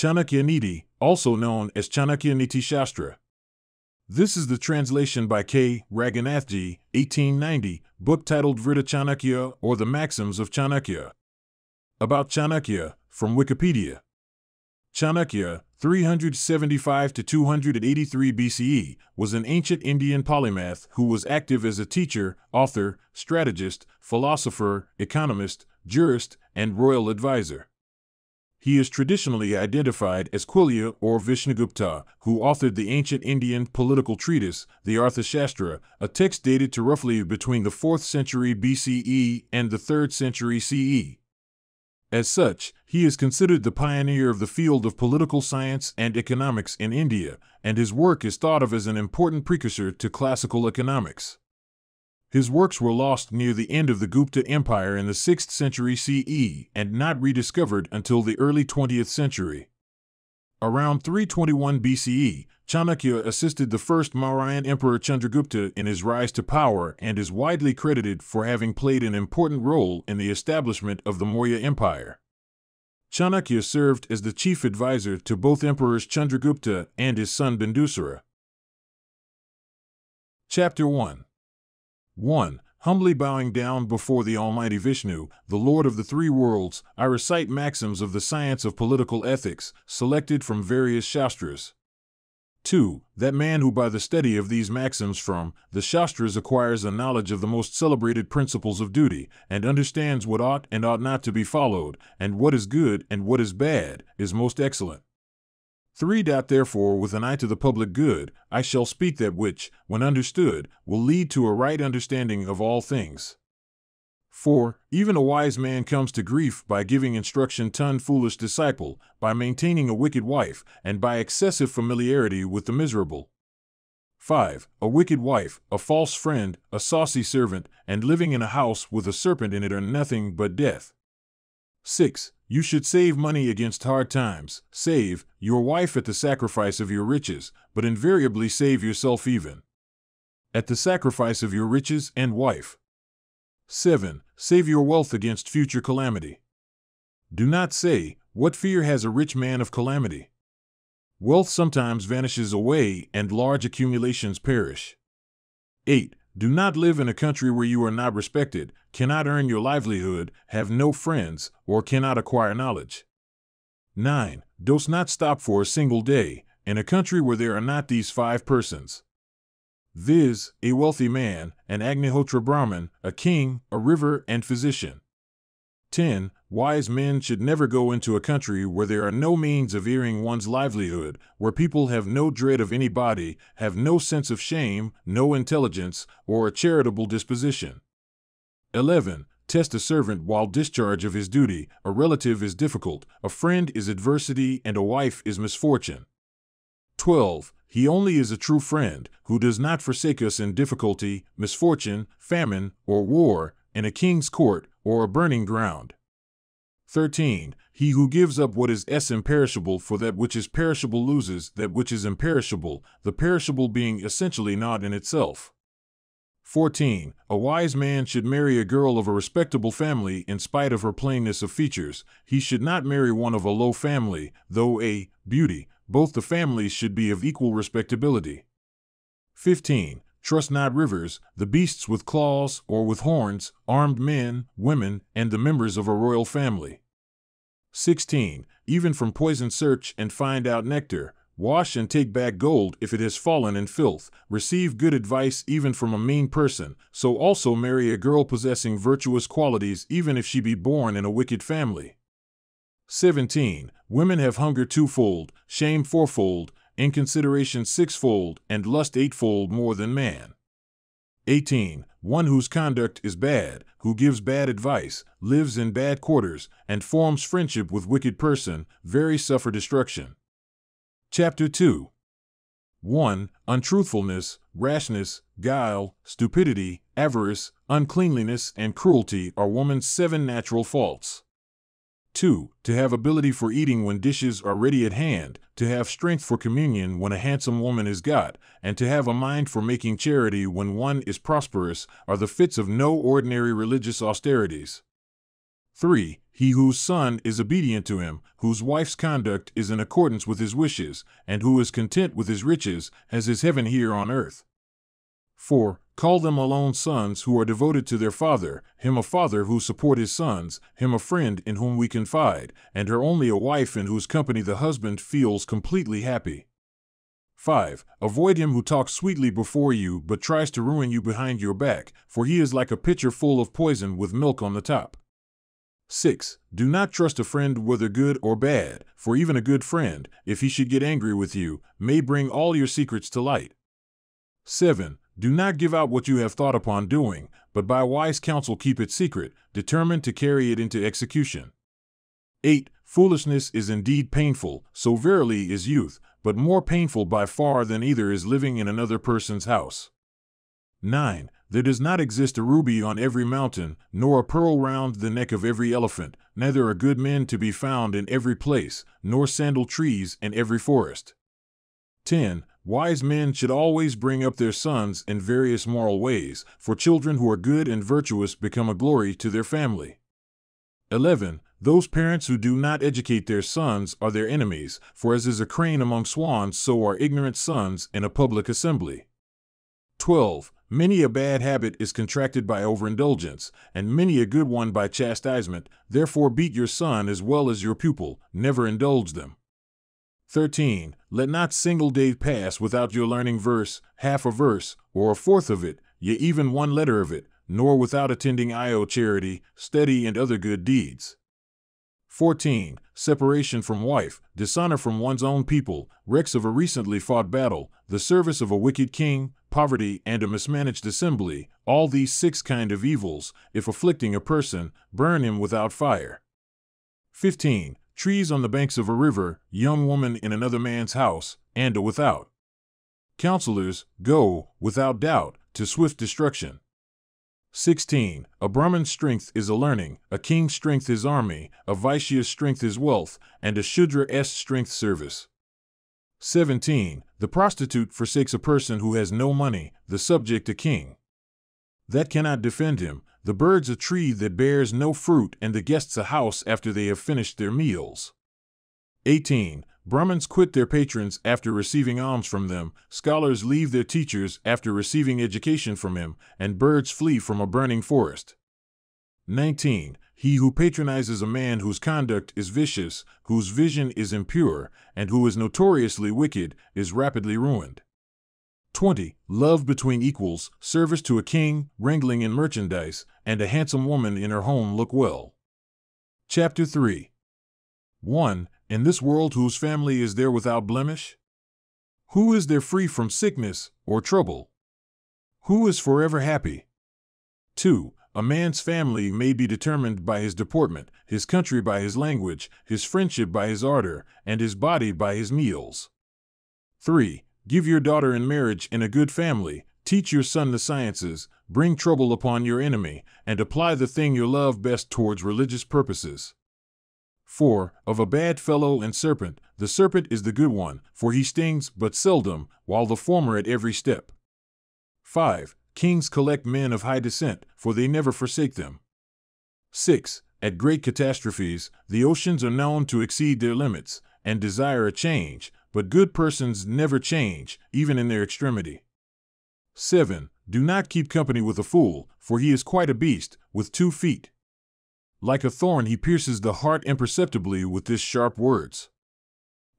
Chanakya Niti, also known as Chanakya Niti Shastra. This is the translation by K. Raghunathji, 1890, book titled Vriddha-Chanakya or The Maxims of Chanakya. About Chanakya, from Wikipedia. Chanakya, 375 to 283 BCE, was an ancient Indian polymath who was active as a teacher, author, strategist, philosopher, economist, jurist, and royal advisor. He is traditionally identified as Kautilya or Vishnugupta, who authored the ancient Indian political treatise, the Arthashastra, a text dated to roughly between the 4th century BCE and the 3rd century CE. As such, he is considered the pioneer of the field of political science and economics in India, and his work is thought of as an important precursor to classical economics. His works were lost near the end of the Gupta Empire in the 6th century CE and not rediscovered until the early 20th century. Around 321 BCE, Chanakya assisted the first Mauryan Emperor Chandragupta in his rise to power and is widely credited for having played an important role in the establishment of the Maurya Empire. Chanakya served as the chief advisor to both Emperors Chandragupta and his son Bindusara. Chapter 1. 1. Humbly bowing down before the Almighty Vishnu, the Lord of the Three Worlds, I recite maxims of the science of political ethics, selected from various Shastras. 2. That man who by the study of these maxims from the Shastras acquires a knowledge of the most celebrated principles of duty, and understands what ought and ought not to be followed, and what is good and what is bad, is most excellent. 3. Therefore, with an eye to the public good, I shall speak that which, when understood, will lead to a right understanding of all things. 4. Even a wise man comes to grief by giving instruction to an foolish disciple, by maintaining a wicked wife, and by excessive familiarity with the miserable. 5. A wicked wife, a false friend, a saucy servant, and living in a house with a serpent in it are nothing but death. 6. You should save money against hard times, save your wife at the sacrifice of your riches, but invariably save yourself even at the sacrifice of your riches and wife. 7. Save your wealth against future calamity. Do not say, what fear has a rich man of calamity? Wealth sometimes vanishes away and large accumulations perish. 8. Do not live in a country where you are not respected, cannot earn your livelihood, have no friends, or cannot acquire knowledge. 9. Dost not stop for a single day, in a country where there are not these five persons, viz., a wealthy man, an Agnihotra Brahmin, a king, a river, and physician. 10. Wise men should never go into a country where there are no means of earning one's livelihood, where people have no dread of anybody, have no sense of shame, no intelligence, or a charitable disposition. 11. Test a servant while discharge of his duty, a relative is difficult, a friend is adversity, and a wife is misfortune. 12. He only is a true friend, who does not forsake us in difficulty, misfortune, famine, or war, in a king's court, or a burning ground. 13. He who gives up what is imperishable for that which is perishable loses that which is imperishable, the perishable being essentially naught in itself. 14. A wise man should marry a girl of a respectable family in spite of her plainness of features. He should not marry one of a low family, though a beauty. Both the families should be of equal respectability. 15. Trust not rivers, the beasts with claws or with horns, armed men, women, and the members of a royal family. 16. Even from poison search and find out nectar, wash and take back gold if it has fallen in filth, receive good advice even from a mean person, so also marry a girl possessing virtuous qualities even if she be born in a wicked family. 17. Women have hunger twofold, shame fourfold, inconsideration sixfold, and lust eightfold more than man. 18. One whose conduct is bad, who gives bad advice, lives in bad quarters, and forms friendship with wicked person, very suffer destruction. Chapter 2. 1. Untruthfulness, rashness, guile, stupidity, avarice, uncleanliness, and cruelty are woman's 7 natural faults. 2. To have ability for eating when dishes are ready at hand, to have strength for communion when a handsome woman is got, and to have a mind for making charity when one is prosperous, are the fits of no ordinary religious austerities. 3. he whose son is obedient to him, whose wife's conduct is in accordance with his wishes, and who is content with his riches, has his heaven here on earth. 4. Call them alone sons who are devoted to their father, him a father who support his sons, him a friend in whom we confide, and her only a wife in whose company the husband feels completely happy. 5. Avoid him who talks sweetly before you but tries to ruin you behind your back, for he is like a pitcher full of poison with milk on the top. 6. Do not trust a friend whether good or bad, for even a good friend, if he should get angry with you, may bring all your secrets to light. 7. Do not give out what you have thought upon doing, but by wise counsel keep it secret, determined to carry it into execution. 8. Foolishness is indeed painful, so verily is youth, but more painful by far than either is living in another person's house. 9. There does not exist a ruby on every mountain, nor a pearl round the neck of every elephant, neither are good men to be found in every place, nor sandal trees in every forest. 10. Wise men should always bring up their sons in various moral ways, for children who are good and virtuous become a glory to their family. 11. Those parents who do not educate their sons are their enemies, for as is a crane among swans, so are ignorant sons in a public assembly. 12. Many a bad habit is contracted by overindulgence, and many a good one by chastisement. Therefore beat your son as well as your pupil, never indulge them. 13. Let not single day pass without your learning verse, half a verse, or a fourth of it, yea, even one letter of it, nor without attending IO charity, study, and other good deeds. 14. Separation from wife, dishonor from one's own people, wrecks of a recently fought battle, the service of a wicked king, poverty, and a mismanaged assembly, all these 6 kind of evils, if afflicting a person, burn him without fire. 15. Trees on the banks of a river, young woman in another man's house, and without. Counselors go, without doubt, to swift destruction. 16. A Brahman's strength is a learning, a king's strength is army, a Vaishya's strength is wealth, and a Shudra's strength service. 17. The prostitute forsakes a person who has no money, the subject a king that cannot defend him. The bird's a tree that bears no fruit, and the guests a house after they have finished their meals. 18. Brahmins quit their patrons after receiving alms from them, scholars leave their teachers after receiving education from him, and birds flee from a burning forest. 19. He who patronizes a man whose conduct is vicious, whose vision is impure, and who is notoriously wicked, is rapidly ruined. 20. Love between equals, service to a king, wrangling in merchandise, and a handsome woman in her home look well. Chapter 3. 1. In this world whose family is there without blemish? Who is there free from sickness or trouble? Who is forever happy? 2. A man's family may be determined by his deportment, his country by his language, his friendship by his ardor, and his body by his meals. 3. Give your daughter in marriage in a good family, teach your son the sciences, bring trouble upon your enemy, and apply the thing you love best towards religious purposes. 4. Of a bad fellow and serpent, the serpent is the good one, for he stings but seldom, while the former at every step. 5. Kings collect men of high descent, for they never forsake them. 6. At great catastrophes, the oceans are known to exceed their limits, and desire a change, but good persons never change, even in their extremity. 7. Do not keep company with a fool, for he is quite a beast, with 2 feet. Like a thorn he pierces the heart imperceptibly with his sharp words.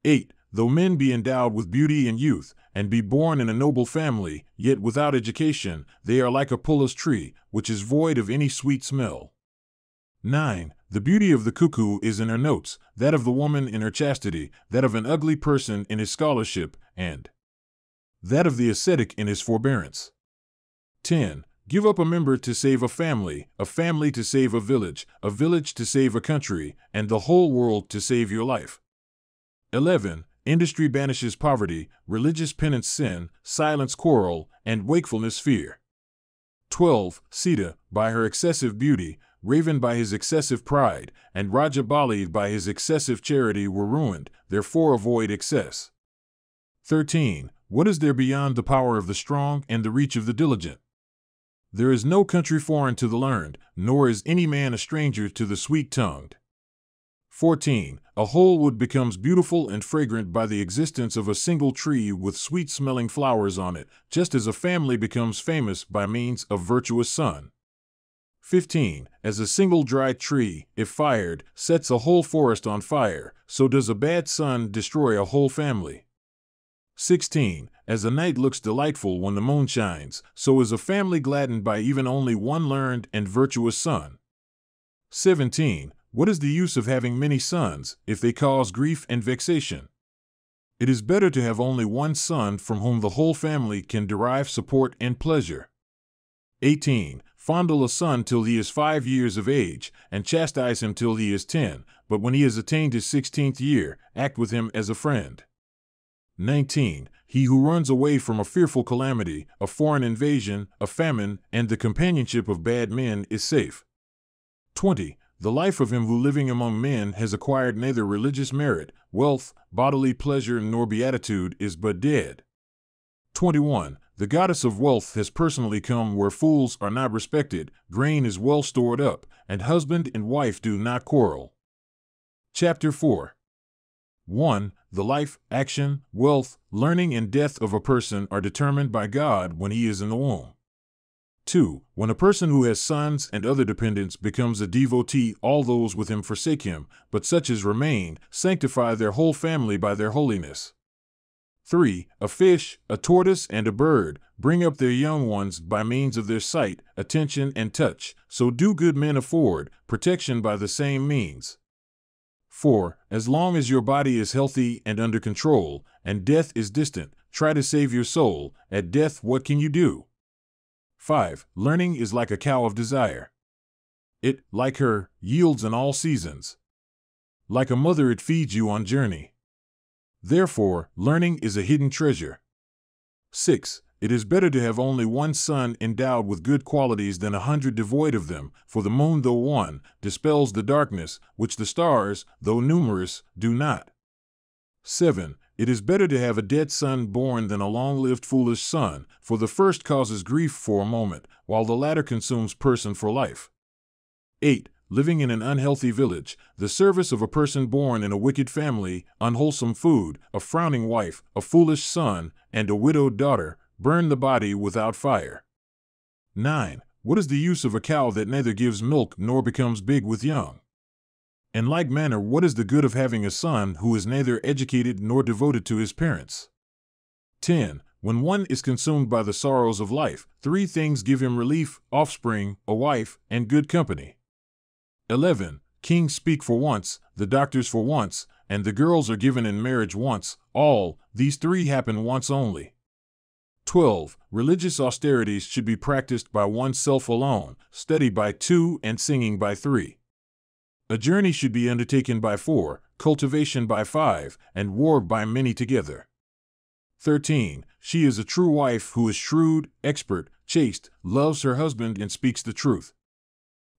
8. Though men be endowed with beauty and youth, and be born in a noble family, yet without education, they are like a pullas tree, which is void of any sweet smell. 9. The beauty of the cuckoo is in her notes, that of the woman in her chastity, that of an ugly person in his scholarship, and that of the ascetic in his forbearance. 10. Give up a member to save a family to save a village to save a country, and the whole world to save your life. 11. Industry banishes poverty, religious penance sin, silence quarrel, and wakefulness fear. 12. Sita, by her excessive beauty, Raven by his excessive pride, and Raja Bali by his excessive charity were ruined, therefore avoid excess. 13. What is there beyond the power of the strong and the reach of the diligent? There is no country foreign to the learned, nor is any man a stranger to the sweet-tongued. 14. A whole wood becomes beautiful and fragrant by the existence of a single tree with sweet-smelling flowers on it, just as a family becomes famous by means of virtuous son. 15. As a single dry tree, if fired, sets a whole forest on fire, so does a bad sun destroy a whole family. 16. As the night looks delightful when the moon shines, so is a family gladdened by even only one learned and virtuous son. 17. What is the use of having many sons, if they cause grief and vexation? It is better to have only one son from whom the whole family can derive support and pleasure. 18. Fondle a son till he is 5 years of age, and chastise him till he is 10, but when he has attained his 16th year, act with him as a friend. 19. He who runs away from a fearful calamity, a foreign invasion, a famine, and the companionship of bad men is safe. 20. The life of him who living among men has acquired neither religious merit, wealth, bodily pleasure, nor beatitude is but dead. 21. The goddess of wealth has personally come where fools are not respected, grain is well stored up, and husband and wife do not quarrel. Chapter 4. 1. The life, action, wealth, learning, and death of a person are determined by God when he is in the womb. 2. When a person who has sons and other dependents becomes a devotee, all those with him forsake him, but such as remain sanctify their whole family by their holiness. 3. A fish, a tortoise, and a bird bring up their young ones by means of their sight, attention, and touch, so do good men afford protection by the same means. 4. As long as your body is healthy and under control, and death is distant, try to save your soul. At death, what can you do? 5. Learning is like a cow of desire. It, like her, yields in all seasons. Like a mother, it feeds you on journey. Therefore, learning is a hidden treasure. 6. It is better to have only one son endowed with good qualities than 100 devoid of them, for the moon, though one, dispels the darkness, which the stars, though numerous, do not. 7. It is better to have a dead son born than a long-lived foolish son, for the first causes grief for a moment, while the latter consumes person for life. 8. Living in an unhealthy village, the service of a person born in a wicked family, unwholesome food, a frowning wife, a foolish son, and a widowed daughter, burn the body without fire. 9. What is the use of a cow that neither gives milk nor becomes big with young? In like manner, what is the good of having a son who is neither educated nor devoted to his parents? 10. When one is consumed by the sorrows of life, 3 things give him relief: offspring, a wife, and good company. 11. Kings speak for once, the doctors for once, and the girls are given in marriage once. All these 3 happen once only. 12. Religious austerities should be practiced by oneself alone, study by 2, and singing by 3. A journey should be undertaken by 4, cultivation by 5, and war by many together. 13. She is a true wife who is shrewd, expert, chaste, loves her husband, and speaks the truth.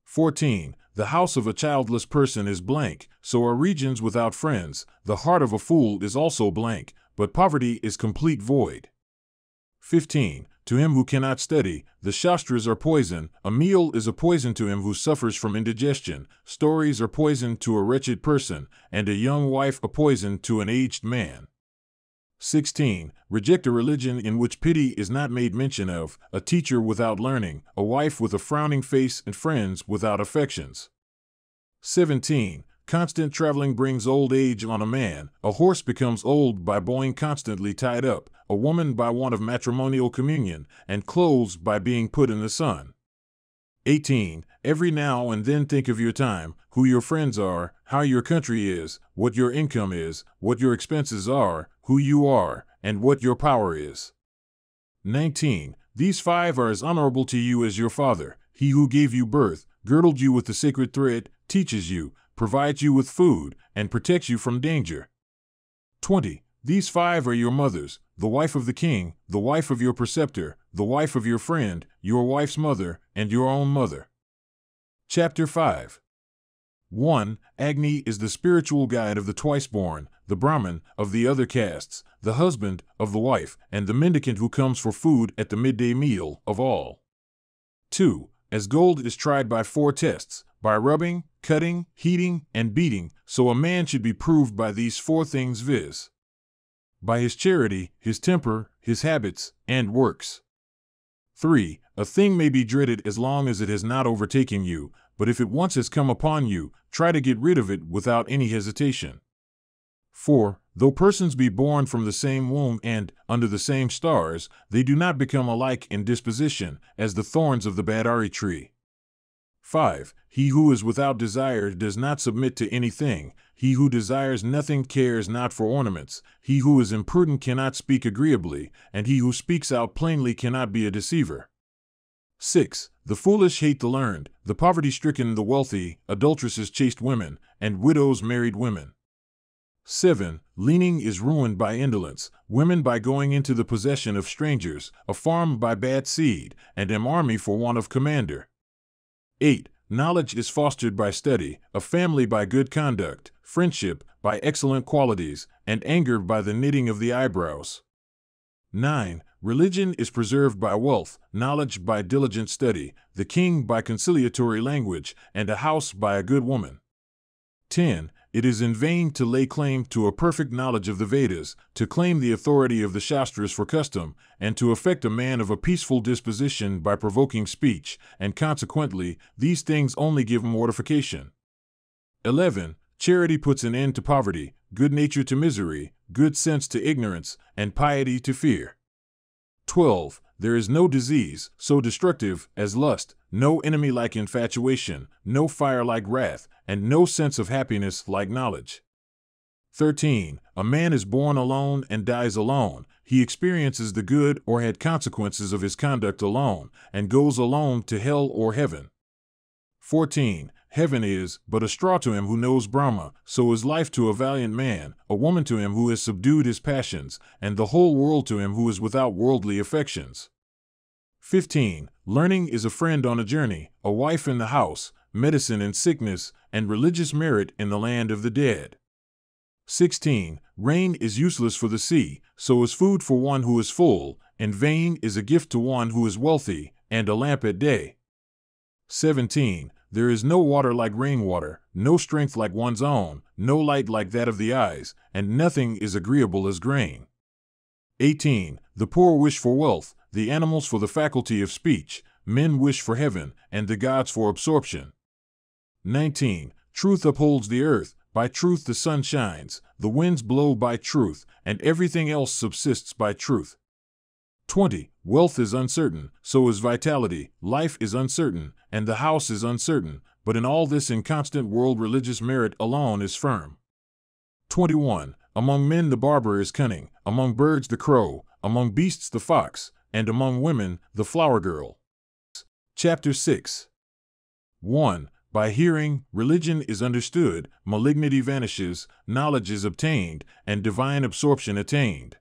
14. The house of a childless person is blank, so are regions without friends. The heart of a fool is also blank, but poverty is complete void. 15. To him who cannot study, the Shastras are poison. A meal is a poison to him who suffers from indigestion. Stories are poison to a wretched person, and a young wife a poison to an aged man. 16. Reject a religion in which pity is not made mention of, a teacher without learning, a wife with a frowning face, and friends without affections. 17. Constant traveling brings old age on a man. A horse becomes old by being constantly tied up, a woman by want of matrimonial communion, and clothes by being put in the sun. 18. Every now and then think of your time, who your friends are, how your country is, what your income is, what your expenses are, who you are, and what your power is. 19. These 5 are as honorable to you as your father. He who gave you birth, girdled you with the sacred thread, teaches you, provides you with food, and protects you from danger. 20. These 5 are your mothers: the wife of the king, the wife of your preceptor, the wife of your friend, your wife's mother, and your own mother. Chapter 5. 1. Agni is the spiritual guide of the twice-born, the Brahmin, of the other castes, the husband of the wife, and the mendicant who comes for food at the midday meal of all. 2. As gold is tried by 4 tests, by rubbing, cutting, heating, and beating, so a man should be proved by these four things, viz. by his charity, his temper, his habits, and works. 3. A thing may be dreaded as long as it has not overtaken you, but if it once has come upon you, try to get rid of it without any hesitation. 4. Though persons be born from the same womb and under the same stars, they do not become alike in disposition, as the thorns of the badari tree. 5. He who is without desire does not submit to anything. He who desires nothing cares not for ornaments. He who is imprudent cannot speak agreeably, and he who speaks out plainly cannot be a deceiver. 6. The foolish hate the learned, the poverty-stricken the wealthy, adulteresses chaste women, and widows married women. 7. Leaning is ruined by indolence, women by going into the possession of strangers, a farm by bad seed, and an army for want of commander. 8. Knowledge is fostered by study, a family by good conduct, friendship by excellent qualities, and anger by the knitting of the eyebrows. 9. Religion is preserved by wealth, knowledge by diligent study, the king by conciliatory language, and a house by a good woman. 10. It is in vain to lay claim to a perfect knowledge of the Vedas, to claim the authority of the Shastras for custom, and to affect a man of a peaceful disposition by provoking speech, and consequently, these things only give mortification. 11. Charity puts an end to poverty, good nature to misery, good sense to ignorance, and piety to fear. 12. There is no disease so destructive as lust, no enemy like infatuation, no fire like wrath, and no sense of happiness like knowledge. 13. A man is born alone and dies alone. He experiences the good or had consequences of his conduct alone, and goes alone to hell or heaven. 14. Heaven is but a straw to him who knows Brahma, so is life to a valiant man, a woman to him who has subdued his passions, and the whole world to him who is without worldly affections. 15. Learning is a friend on a journey, a wife in the house, medicine in sickness, and religious merit in the land of the dead. 16. Rain is useless for the sea, so is food for one who is full, and vain is a gift to one who is wealthy, and a lamp at day. 17. There is no water like rainwater, no strength like one's own, no light like that of the eyes, and nothing is agreeable as grain. 18. The poor wish for wealth, the animals for the faculty of speech, men wish for heaven, and the gods for absorption. 19. Truth upholds the earth, by truth the sun shines, the winds blow by truth, and everything else subsists by truth. 20. Wealth is uncertain, so is vitality, life is uncertain, and the house is uncertain, but in all this inconstant world religious merit alone is firm. 21. Among men the barber is cunning, among birds the crow, among beasts the fox, and among women, the flower girl. Chapter 6. 1. By hearing, religion is understood, malignity vanishes, knowledge is obtained, and divine absorption attained.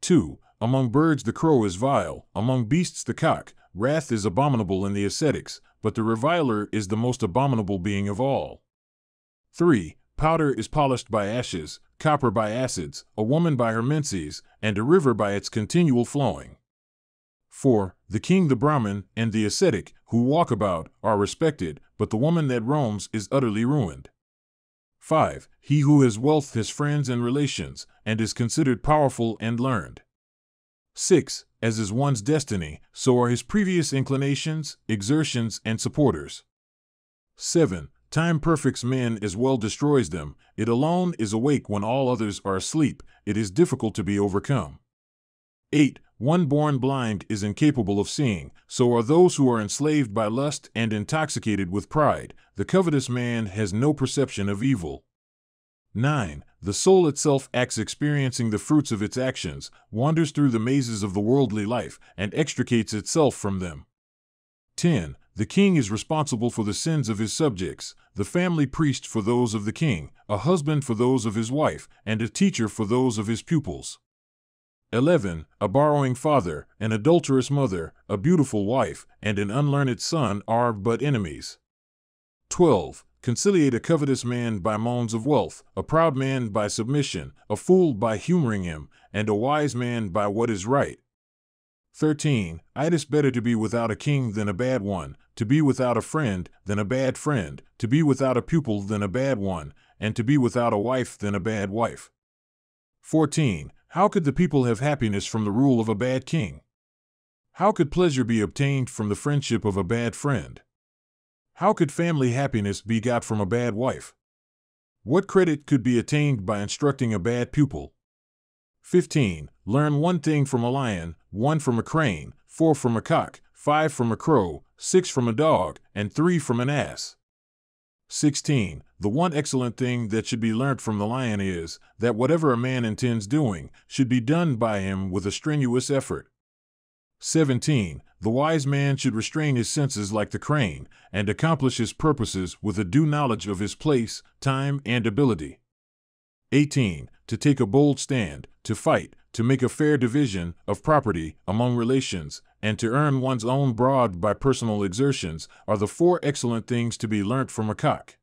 2. Among birds the crow is vile, among beasts the cock, wrath is abominable in the ascetics, but the reviler is the most abominable being of all. 3. Powder is polished by ashes, copper by acids, a woman by her menses, and a river by its continual flowing. 4. The king, the Brahmin, and the ascetic, who walk about, are respected, but the woman that roams is utterly ruined. 5. He who has wealth has friends and relations, and is considered powerful and learned. 6. As is one's destiny, so are his previous inclinations, exertions, and supporters. 7. Time perfects men as well destroys them. It alone is awake when all others are asleep. It is difficult to be overcome. 8. One born blind is incapable of seeing, so are those who are enslaved by lust and intoxicated with pride. The covetous man has no perception of evil. 9. The soul itself acts experiencing the fruits of its actions, wanders through the mazes of the worldly life, and extricates itself from them. 10. The king is responsible for the sins of his subjects, the family priest for those of the king, a husband for those of his wife, and a teacher for those of his pupils. 11. A borrowing father, an adulterous mother, a beautiful wife, and an unlearned son are but enemies. 12. Conciliate a covetous man by moans of wealth, a proud man by submission, a fool by humoring him, and a wise man by what is right. 13. It is better to be without a king than a bad one, to be without a friend than a bad friend, to be without a pupil than a bad one, and to be without a wife than a bad wife. 14. How could the people have happiness from the rule of a bad king? How could pleasure be obtained from the friendship of a bad friend? How could family happiness be got from a bad wife? What credit could be attained by instructing a bad pupil? 15. Learn one thing from a lion, one from a crane, four from a cock, five from a crow, six from a dog, and three from an ass. 16. The one excellent thing that should be learnt from the lion is that whatever a man intends doing should be done by him with a strenuous effort. 17. The wise man should restrain his senses like the crane and accomplish his purposes with a due knowledge of his place, time, and ability. 18. To take a bold stand, to fight, to make a fair division of property among relations, and to earn one's own broad by personal exertions are the four excellent things to be learnt from a cock.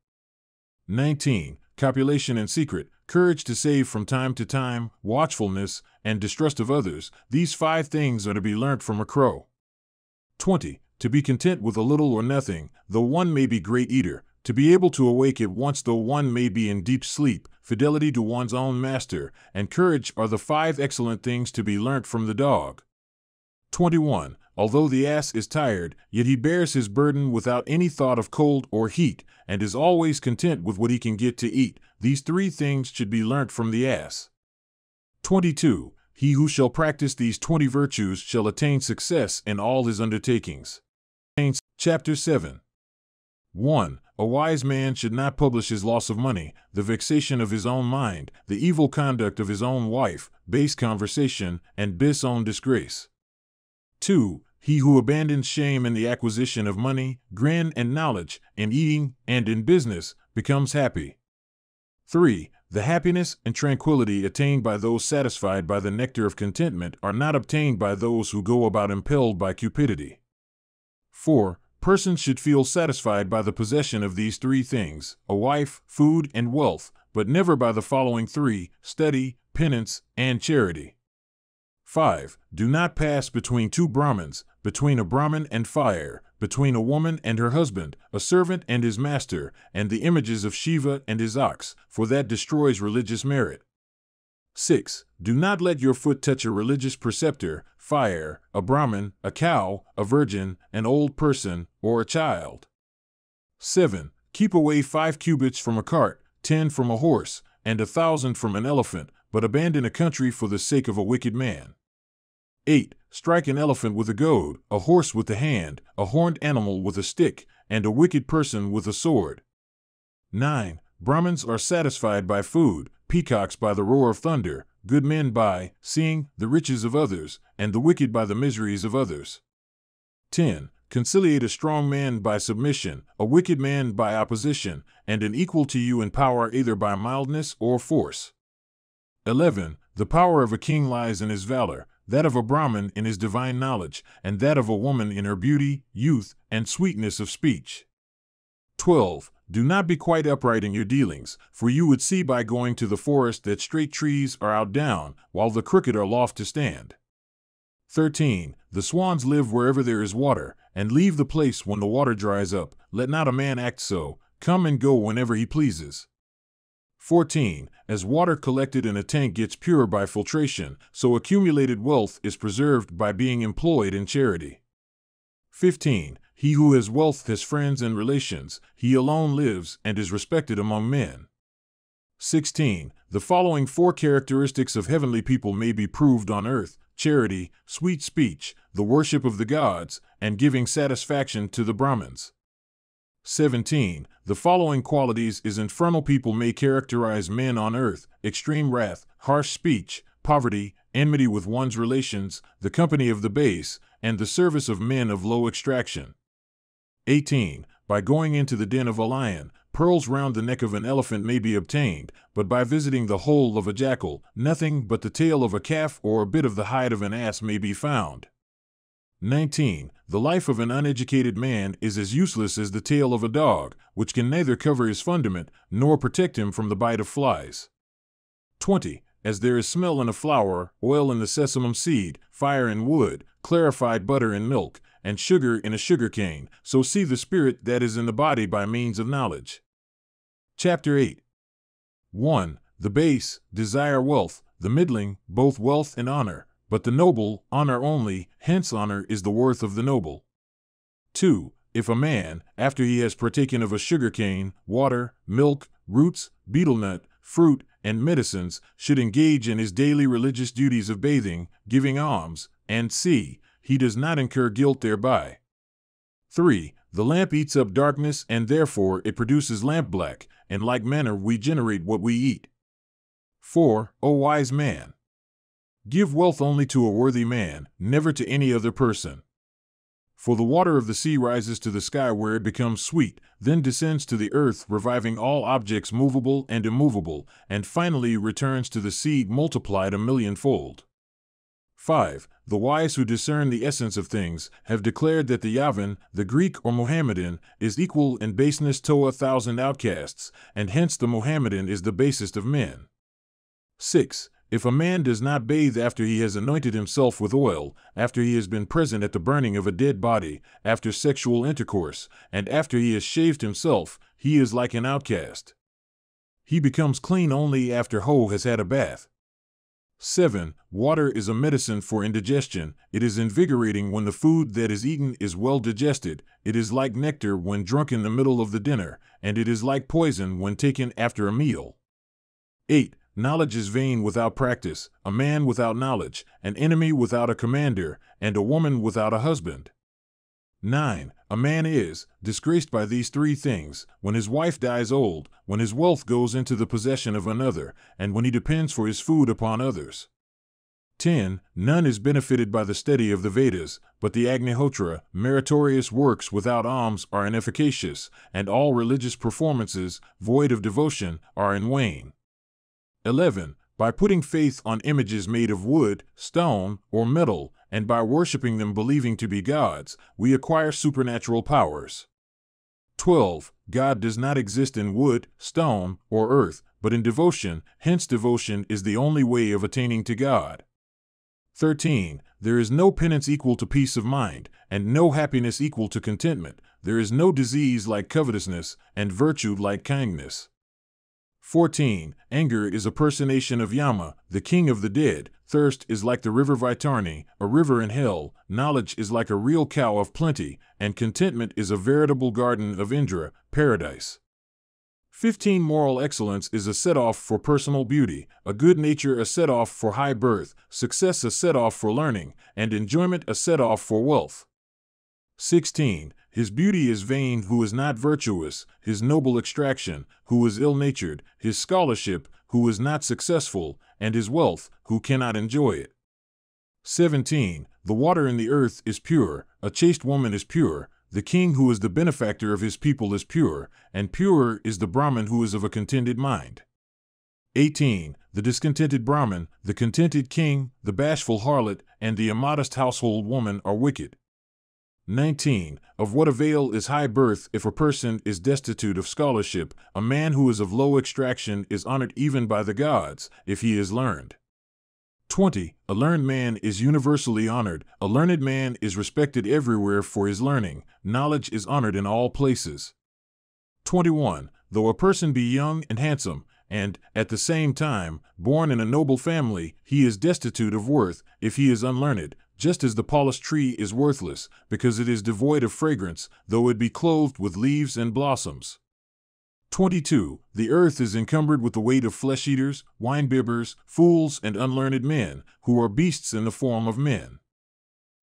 19. Copulation in secret, courage to save from time to time, watchfulness, and distrust of others, these five things are to be learnt from a crow. 20. To be content with a little or nothing, though one may be great eater, to be able to awake at once though one may be in deep sleep, fidelity to one's own master, and courage are the five excellent things to be learnt from the dog. 21. Although the ass is tired, yet he bears his burden without any thought of cold or heat, and is always content with what he can get to eat. These three things should be learnt from the ass. 22. He who shall practice these 20 virtues shall attain success in all his undertakings. Chapter 7. 1. A wise man should not publish his loss of money, the vexation of his own mind, the evil conduct of his own wife, base conversation, and his own disgrace. 2. He who abandons shame in the acquisition of money, gain, and knowledge, in eating, and in business, becomes happy. 3. The happiness and tranquility attained by those satisfied by the nectar of contentment are not obtained by those who go about impelled by cupidity. 4. Persons should feel satisfied by the possession of these three things, a wife, food, and wealth, but never by the following three, study, penance, and charity. 5. Do not pass between two Brahmins, between a Brahmin and fire, between a woman and her husband, a servant and his master, and the images of Shiva and his ox, for that destroys religious merit. 6. Do not let your foot touch a religious preceptor, fire, a Brahmin, a cow, a virgin, an old person, or a child. 7. Keep away 5 cubits from a cart, 10 from a horse, and 1,000 from an elephant, but abandon a country for the sake of a wicked man. 8. Strike an elephant with a goad, a horse with the hand, a horned animal with a stick, and a wicked person with a sword. 9. Brahmins are satisfied by food, peacocks by the roar of thunder, good men by seeing the riches of others, and the wicked by the miseries of others. 10. Conciliate a strong man by submission, a wicked man by opposition, and an equal to you in power either by mildness or force. 11. The power of a king lies in his valor, that of a Brahmin in his divine knowledge, and that of a woman in her beauty, youth, and sweetness of speech. 12. Do not be quite upright in your dealings, for you would see by going to the forest that straight trees are out down, while the crooked are loth to stand. 13. The swans live wherever there is water, and leave the place when the water dries up. Let not a man act so, come and go whenever he pleases. 14. As water collected in a tank gets pure by filtration, so accumulated wealth is preserved by being employed in charity. 15. He who has wealth has friends and relations, he alone lives and is respected among men. 16. The following 4 characteristics of heavenly people may be proved on earth, charity, sweet speech, the worship of the gods, and giving satisfaction to the Brahmins. 17. The following qualities as infernal people may characterize men on earth, extreme wrath, harsh speech, poverty, enmity with one's relations, the company of the base, and the service of men of low extraction. 18. By going into the den of a lion, pearls round the neck of an elephant may be obtained, but by visiting the hole of a jackal, nothing but the tail of a calf or a bit of the hide of an ass may be found. 19. The life of an uneducated man is as useless as the tail of a dog, which can neither cover his fundament, nor protect him from the bite of flies. 20. as there is smell in the flour, oil in the sesame seed, fire in wood, clarified butter in milk, and sugar in a sugar cane, so see the spirit that is in the body by means of knowledge. Chapter 8. 1. The base, desire wealth, the middling, both wealth and honor, but the noble, honor only, hence honor is the worth of the noble. 2. If a man, after he has partaken of a sugar cane, water, milk, roots, betel nut, fruit, and medicines, should engage in his daily religious duties of bathing, giving alms, and c. he does not incur guilt thereby. 3. The lamp eats up darkness, and therefore it produces lampblack, and like manner we generate what we eat. 4. O wise man, give wealth only to a worthy man, never to any other person. For the water of the sea rises to the sky where it becomes sweet, then descends to the earth, reviving all objects movable and immovable, and finally returns to the seed multiplied a millionfold. 5. The wise who discern the essence of things have declared that the Yavan, the Greek or Mohammedan, is equal in baseness to 1,000 outcasts, and hence the Mohammedan is the basest of men. 6. If a man does not bathe after he has anointed himself with oil, after he has been present at the burning of a dead body, after sexual intercourse, and after he has shaved himself, he is like an outcast. He becomes clean only after Ho has had a bath. 7. Water is a medicine for indigestion. It is invigorating when the food that is eaten is well digested. It is like nectar when drunk in the middle of the dinner, and it is like poison when taken after a meal. 8. Knowledge is vain without practice, a man without knowledge, an enemy without a commander, and a woman without a husband. 9. A man is disgraced by these three things: when his wife dies old, when his wealth goes into the possession of another, and when he depends for his food upon others. 10. None is benefited by the study of the Vedas, but the Agnihotra. Meritorious works without alms are inefficacious, and all religious performances, void of devotion, are in wane. 11. By putting faith on images made of wood, stone, or metal, and by worshipping them believing to be gods, we acquire supernatural powers. 12. God does not exist in wood, stone, or earth, but in devotion, hence devotion is the only way of attaining to God. 13. There is no penance equal to peace of mind, and no happiness equal to contentment. There is no disease like covetousness, and virtue like kindness. 14. Anger is a personation of Yama, the king of the dead. Thirst is like the river Vitarni, a river in hell. Knowledge is like a real cow of plenty, and contentment is a veritable garden of Indra, paradise. 15. Moral excellence is a set-off for personal beauty, a good nature a set-off for high birth, success a set-off for learning, and enjoyment a set-off for wealth. 16. His beauty is vain who is not virtuous, his noble extraction, who is ill-natured, his scholarship, who is not successful, and his wealth, who cannot enjoy it. 17. The water in the earth is pure, a chaste woman is pure, the king who is the benefactor of his people is pure, and pure is the Brahman who is of a contented mind. 18. The discontented Brahman, the contented king, the bashful harlot, and the immodest household woman are wicked. 19. Of what avail is high birth if a person is destitute of scholarship? A man who is of low extraction is honored even by the gods, if he is learned. 20. A learned man is universally honored. A learned man is respected everywhere for his learning. Knowledge is honored in all places. 21. Though a person be young and handsome, and, at the same time, born in a noble family, he is destitute of worth, if he is unlearned. Just as the polished tree is worthless, because it is devoid of fragrance, though it be clothed with leaves and blossoms. 22. The earth is encumbered with the weight of flesh-eaters, wine-bibbers, fools, and unlearned men, who are beasts in the form of men.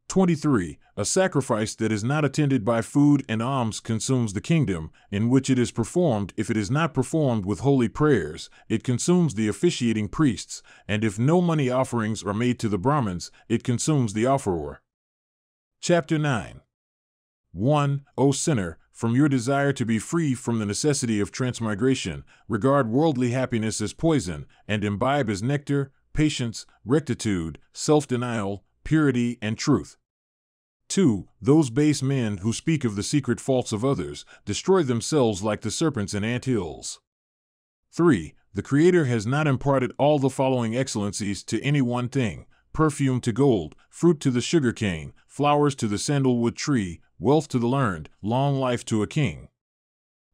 23. A sacrifice that is not attended by food and alms consumes the kingdom, in which it is performed. If it is not performed with holy prayers, it consumes the officiating priests, and if no money offerings are made to the Brahmins, it consumes the offerer. Chapter 9. 1. O sinner, from your desire to be free from the necessity of transmigration, regard worldly happiness as poison, and imbibe as nectar, patience, rectitude, self-denial, purity, and truth. 2. Those base men who speak of the secret faults of others destroy themselves like the serpents in anthills. 3. the Creator has not imparted all the following excellencies to any one thing: perfume to gold, fruit to the sugar cane, flowers to the sandalwood tree, wealth to the learned, long life to a king.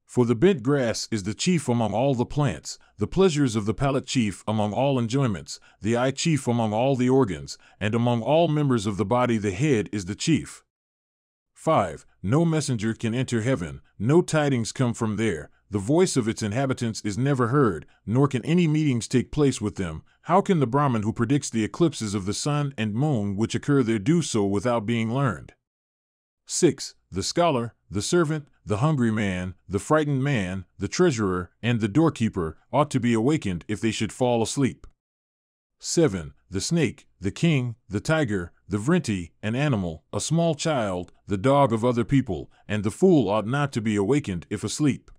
For the bent grass is the chief among all the plants, the pleasures of the palate chief among all enjoyments, the eye chief among all the organs, and among all members of the body the head is the chief. 5. No messenger can enter heaven, no tidings come from there, the voice of its inhabitants is never heard, nor can any meetings take place with them. How can the Brahman who predicts the eclipses of the sun and moon which occur there do so without being learned? 6. The scholar, the servant, the hungry man, the frightened man, the treasurer, and the doorkeeper ought to be awakened if they should fall asleep. 7. The snake, the king, the tiger, the vrinti, an animal, a small child, the dog of other people, and the fool ought not to be awakened if asleep.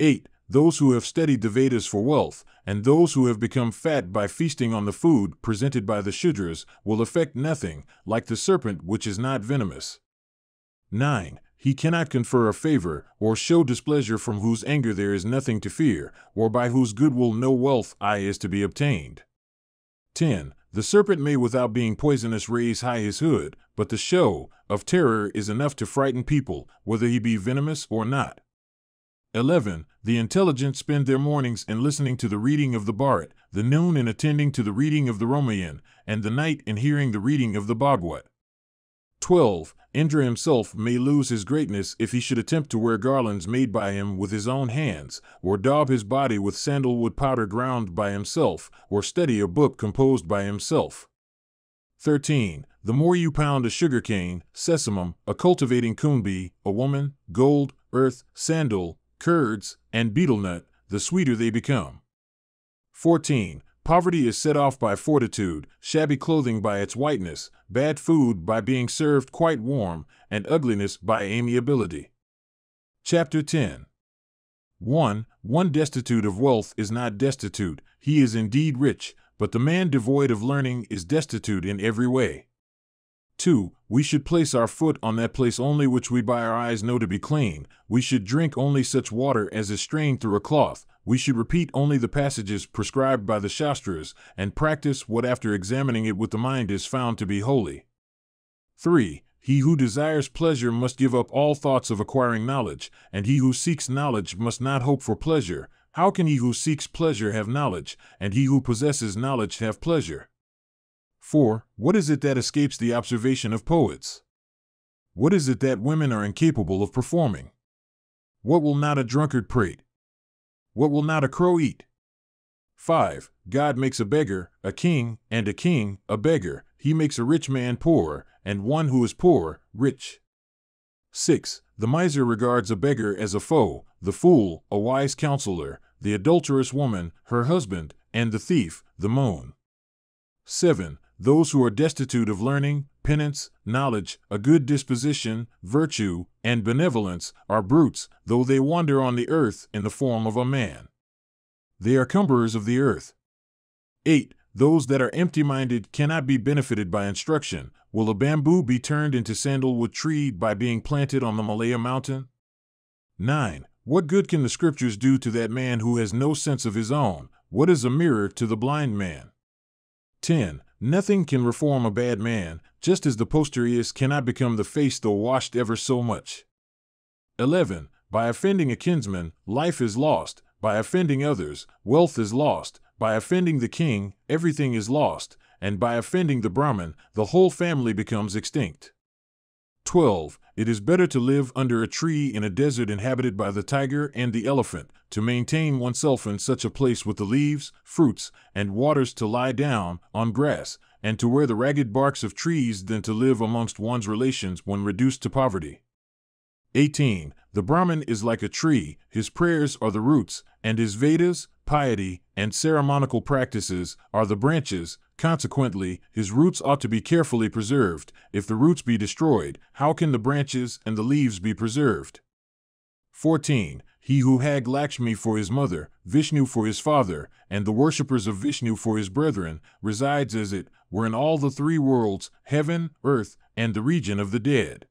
8. Those who have studied the Vedas for wealth, and those who have become fat by feasting on the food presented by the Shudras, will affect nothing, like the serpent which is not venomous. 9. He cannot confer a favor, or show displeasure, from whose anger there is nothing to fear, or by whose goodwill no wealth is to be obtained. 10. The serpent may without being poisonous raise high his hood, but the show of terror is enough to frighten people, whether he be venomous or not. 11. The intelligent spend their mornings in listening to the reading of the Bharat, the noon in attending to the reading of the Ramayan, and the night in hearing the reading of the Bhagwat. 12. Indra himself may lose his greatness if he should attempt to wear garlands made by him with his own hands, or daub his body with sandalwood powder ground by himself, or study a book composed by himself. 13. The more you pound a sugarcane, sesamum, a cultivating kumbi, a woman, gold, earth, sandal, curds, and betel nut, the sweeter they become. 14. Poverty is set off by fortitude, shabby clothing by its whiteness, bad food by being served quite warm, and ugliness by amiability. Chapter 10. 1. One destitute of wealth is not destitute, he is indeed rich, but the man devoid of learning is destitute in every way. 2. We should place our foot on that place only which we by our eyes know to be clean. We should drink only such water as is strained through a cloth. We should repeat only the passages prescribed by the Shastras, and practice what after examining it with the mind is found to be holy. 3. He who desires pleasure must give up all thoughts of acquiring knowledge, and he who seeks knowledge must not hope for pleasure. How can he who seeks pleasure have knowledge, and he who possesses knowledge have pleasure? 4. What is it that escapes the observation of poets? What is it that women are incapable of performing? What will not a drunkard prate? What will not a crow eat? 5. God makes a beggar a king, and a king a beggar. He makes a rich man poor, and one who is poor rich. 6. The miser regards a beggar as a foe, the fool a wise counselor, the adulterous woman her husband, and the thief the moon. 7. Those who are destitute of learning, penance, knowledge, a good disposition, virtue, and benevolence are brutes, though they wander on the earth in the form of a man. They are cumberers of the earth. 8. Those that are empty-minded cannot be benefited by instruction. Will a bamboo be turned into sandalwood tree by being planted on the Malaya mountain? 9. What good can the scriptures do to that man who has no sense of his own? What is a mirror to the blind man? 10. Nothing can reform a bad man, just as the posterior cannot become the face though washed ever so much. 11. By offending a kinsman, life is lost; by offending others, wealth is lost; by offending the king, everything is lost; and by offending the Brahman, the whole family becomes extinct. 12. It is better to live under a tree in a desert inhabited by the tiger and the elephant, to maintain oneself in such a place with the leaves, fruits, and waters, to lie down on grass, and to wear the ragged barks of trees, than to live amongst one's relations when reduced to poverty. 18. The Brahman is like a tree, his prayers are the roots, and his Vedas, piety, and ceremonial practices are the branches. Consequently, his roots ought to be carefully preserved. If the roots be destroyed, how can the branches and the leaves be preserved? 14. He who had Lakshmi for his mother, Vishnu for his father, and the worshippers of Vishnu for his brethren, resides as it were in all the three worlds, heaven, earth, and the region of the dead.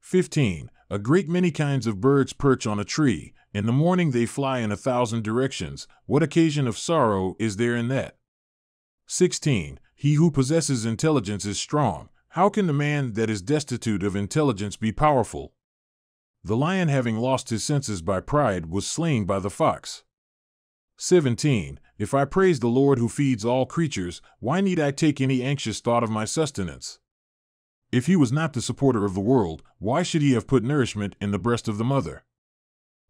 15. A great many kinds of birds perch on a tree. In the morning they fly in 1,000 directions. What occasion of sorrow is there in that? 16. He who possesses intelligence is strong. How can the man that is destitute of intelligence be powerful? The lion, having lost his senses by pride, was slain by the fox. 17. If I praise the Lord who feeds all creatures, why need I take any anxious thought of my sustenance? If he was not the supporter of the world, why should he have put nourishment in the breast of the mother?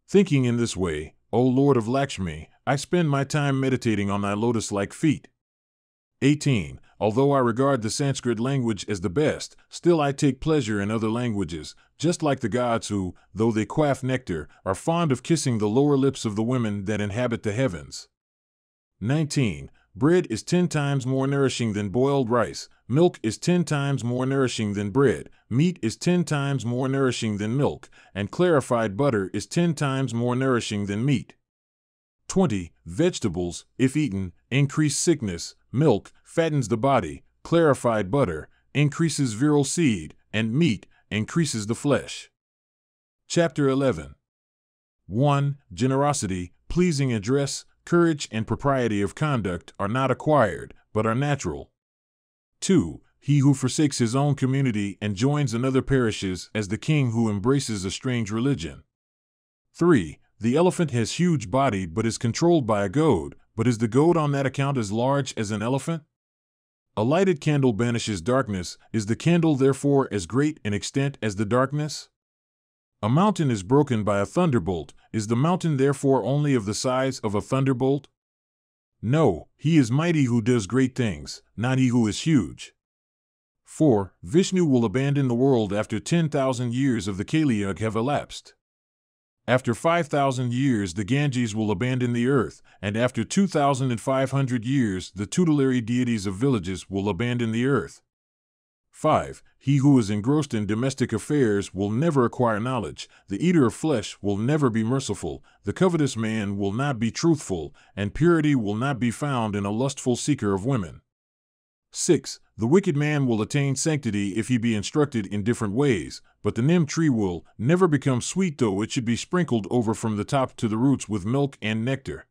Thinking in this way, O Lord of Lakshmi, I spend my time meditating on thy lotus-like feet. 18. Although I regard the Sanskrit language as the best, still I take pleasure in other languages, just like the gods who, though they quaff nectar, are fond of kissing the lower lips of the women that inhabit the heavens. 19. Bread is 10 times more nourishing than boiled rice, milk is 10 times more nourishing than bread, meat is 10 times more nourishing than milk, and clarified butter is 10 times more nourishing than meat. 20. Vegetables, if eaten, increase sickness, milk fattens the body, clarified butter increases virile seed, and meat increases the flesh. Chapter 11. 1. Generosity, pleasing address, courage, and propriety of conduct are not acquired, but are natural. 2. He who forsakes his own community and joins another perishes as the king who embraces a strange religion. 3. The elephant has huge body but is controlled by a goad, but is the goad on that account as large as an elephant? A lighted candle banishes darkness. Is the candle therefore as great in extent as the darkness? A mountain is broken by a thunderbolt. Is the mountain therefore only of the size of a thunderbolt? No, he is mighty who does great things, not he who is huge. 4. Vishnu will abandon the world after 10,000 years of the Kaliyug have elapsed. After 5,000 years, the Ganges will abandon the earth, and after 2,500 years, the tutelary deities of villages will abandon the earth. 5. He who is engrossed in domestic affairs will never acquire knowledge, the eater of flesh will never be merciful, the covetous man will not be truthful, and purity will not be found in a lustful seeker of women. 6. The wicked man will attain sanctity if he be instructed in different ways, but the nim tree will never become sweet though it should be sprinkled over from the top to the roots with milk and nectar.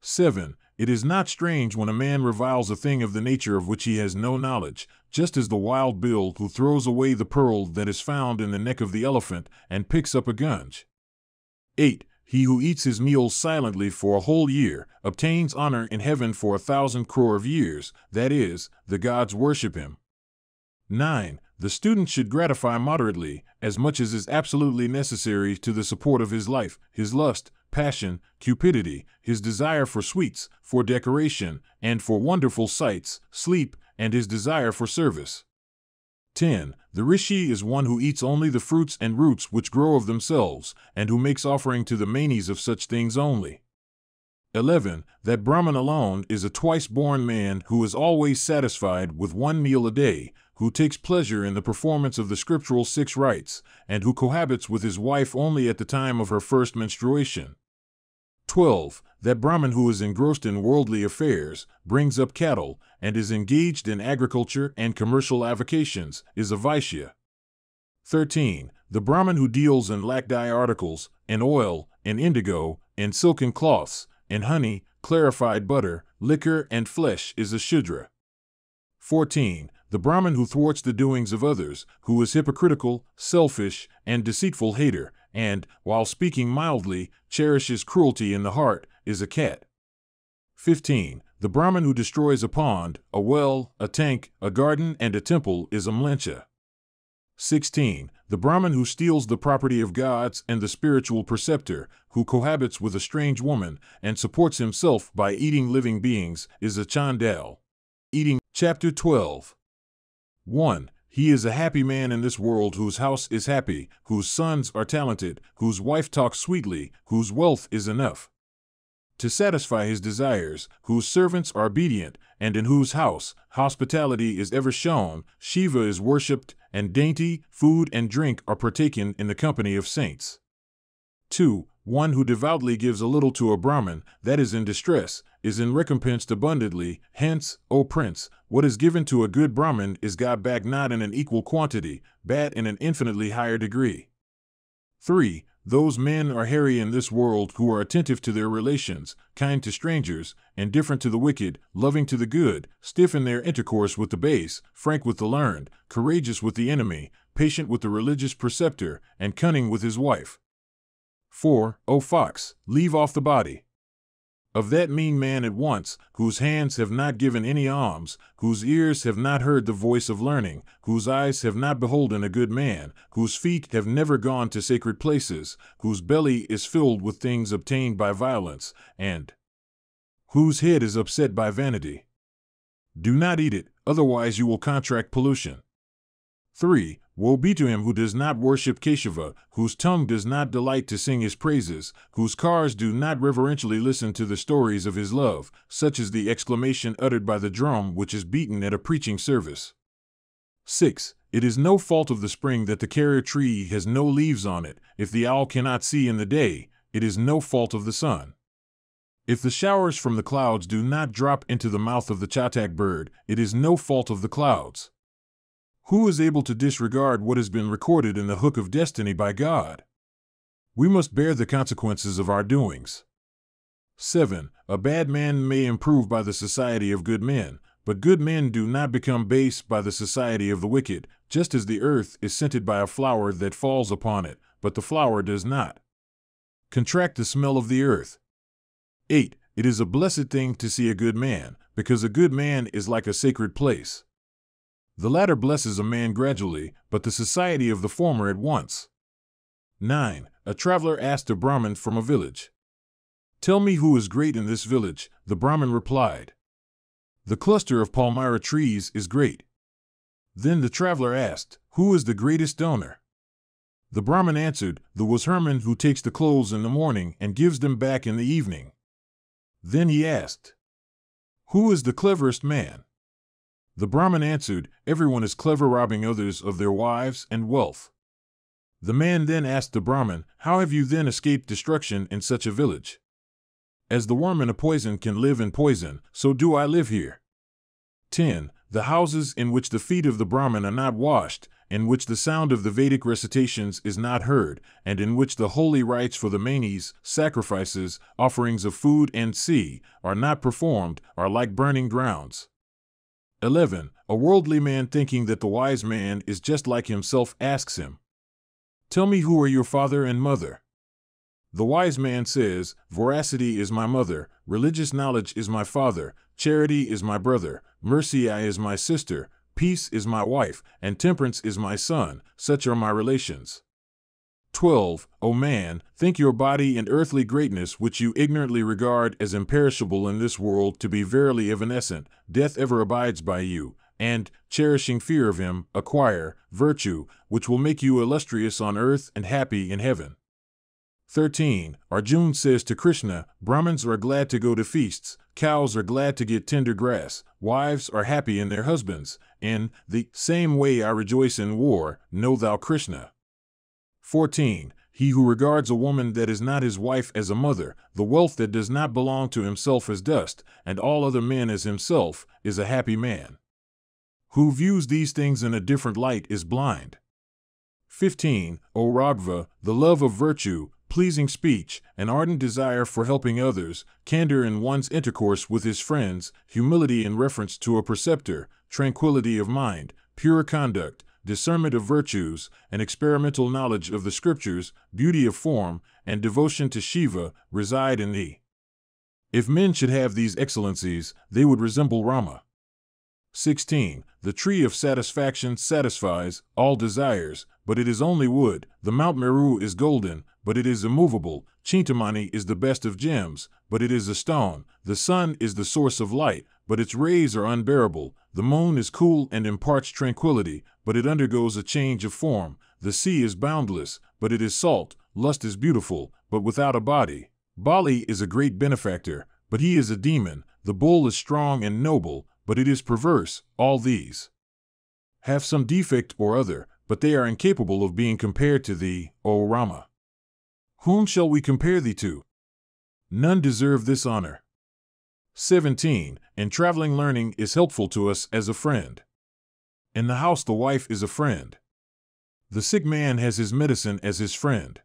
7. It is not strange when a man reviles a thing of the nature of which he has no knowledge, just as the wild bill who throws away the pearl that is found in the neck of the elephant and picks up a gunge. 8. He who eats his meals silently for a whole year obtains honor in heaven for 1,000 crore of years, that is, the gods worship him. 9. The student should gratify moderately as much as is absolutely necessary to the support of his life, his lust, passion, cupidity, his desire for sweets, for decoration, and for wonderful sights, sleep, and his desire for service. 10. The rishi is one who eats only the fruits and roots which grow of themselves, and who makes offering to the manis of such things only. 11. That Brahman alone is a twice-born man who is always satisfied with one meal a day, who takes pleasure in the performance of the scriptural 6 rites, and who cohabits with his wife only at the time of her first menstruation. 12. That Brahman who is engrossed in worldly affairs, brings up cattle, and is engaged in agriculture and commercial avocations, is a Vaishya. 13. The Brahman who deals in lac-dye articles, in oil, in indigo, in silken cloths, in honey, clarified butter, liquor, and flesh is a Shudra. 14. The Brahman who thwarts the doings of others, who is hypocritical, selfish, and deceitful hater, and, while speaking mildly, cherishes cruelty in the heart, is a cat. 15. The Brahman who destroys a pond, a well, a tank, a garden, and a temple is a Mlencha. 16. The Brahman who steals the property of gods and the spiritual preceptor, who cohabits with a strange woman, and supports himself by eating living beings, is a Chandal. Eating. Chapter 12. 1. He is a happy man in this world whose house is happy, whose sons are talented, whose wife talks sweetly, whose wealth is enough to satisfy his desires, whose servants are obedient, and in whose house hospitality is ever shown, Shiva is worshipped, and dainty food and drink are partaken in the company of saints. 2. One who devoutly gives a little to a Brahman that is in distress is in recompensed abundantly. Hence, O Prince, what is given to a good Brahman is got back not in an equal quantity, but in an infinitely higher degree. 3. Those men are hairy in this world who are attentive to their relations, kind to strangers, indifferent to the wicked, loving to the good, stiff in their intercourse with the base, frank with the learned, courageous with the enemy, patient with the religious preceptor, and cunning with his wife. 4. O fox, leave off the body of that mean man at once, whose hands have not given any alms, whose ears have not heard the voice of learning, whose eyes have not beholden a good man, whose feet have never gone to sacred places, whose belly is filled with things obtained by violence, and whose head is upset by vanity. Do not eat it, otherwise you will contract pollution. 3. Woe be to him who does not worship Keshava, whose tongue does not delight to sing his praises, whose cars do not reverentially listen to the stories of his love, such as the exclamation uttered by the drum which is beaten at a preaching service. 6. It is no fault of the spring that the carrier tree has no leaves on it. If the owl cannot see in the day, it is no fault of the sun. If the showers from the clouds do not drop into the mouth of the chatak bird, it is no fault of the clouds. Who is able to disregard what has been recorded in the Book of Destiny by God? We must bear the consequences of our doings. 7. A bad man may improve by the society of good men, but good men do not become base by the society of the wicked, just as the earth is scented by a flower that falls upon it, but the flower does not contract the smell of the earth. 8. It is a blessed thing to see a good man, because a good man is like a sacred place. The latter blesses a man gradually, but the society of the former at once. 9. A traveler asked a Brahmin from a village, "Tell me who is great in this village." The Brahmin replied, "The cluster of palmyra trees is great." Then the traveler asked, "Who is the greatest donor?" The Brahmin answered, "The washerman who takes the clothes in the morning and gives them back in the evening." Then he asked, "Who is the cleverest man?" The Brahmin answered, "Everyone is clever, robbing others of their wives and wealth." The man then asked the Brahmin, "How have you then escaped destruction in such a village? As the worm in a poison can live in poison, so do I live here." 10. The houses in which the feet of the Brahmin are not washed, in which the sound of the Vedic recitations is not heard, and in which the holy rites for the manes, sacrifices, offerings of food and sea, are not performed, are like burning grounds. 11. A worldly man, thinking that the wise man is just like himself, asks him, "Tell me, who are your father and mother?" The wise man says, "Veracity is my mother, religious knowledge is my father, charity is my brother, mercy is my sister, peace is my wife, and temperance is my son. Such are my relations." 12. O man, think your body and earthly greatness, which you ignorantly regard as imperishable in this world, to be verily evanescent. Death ever abides by you, and, cherishing fear of him, acquire virtue, which will make you illustrious on earth and happy in heaven. 13. Arjun says to Krishna, "Brahmins are glad to go to feasts, cows are glad to get tender grass, wives are happy in their husbands. In the same way I rejoice in war, know thou Krishna." 14. He who regards a woman that is not his wife as a mother, the wealth that does not belong to himself as dust, and all other men as himself, is a happy man. Who views these things in a different light is blind. 15. O Raghava, the love of virtue, pleasing speech, an ardent desire for helping others, candor in one's intercourse with his friends, humility in reference to a preceptor, tranquility of mind, pure conduct, discernment of virtues, an experimental knowledge of the scriptures, beauty of form, and devotion to Shiva, reside in thee. If men should have these excellencies, they would resemble Rama. 16. The tree of satisfaction satisfies all desires, but it is only wood. The Mount Meru is golden, but it is immovable. Chintamani is the best of gems, but it is a stone. The sun is the source of light, but its rays are unbearable. The moon is cool and imparts tranquility, but it undergoes a change of form. The sea is boundless, but it is salt. Lust is beautiful, but without a body. Bali is a great benefactor, but he is a demon. The bull is strong and noble, but it is perverse. All these have some defect or other, but they are incapable of being compared to thee, O Rama. Whom shall we compare thee to? None deserve this honor. 17. In traveling, learning is helpful to us as a friend. In the house, the wife is a friend. The sick man has his medicine as his friend.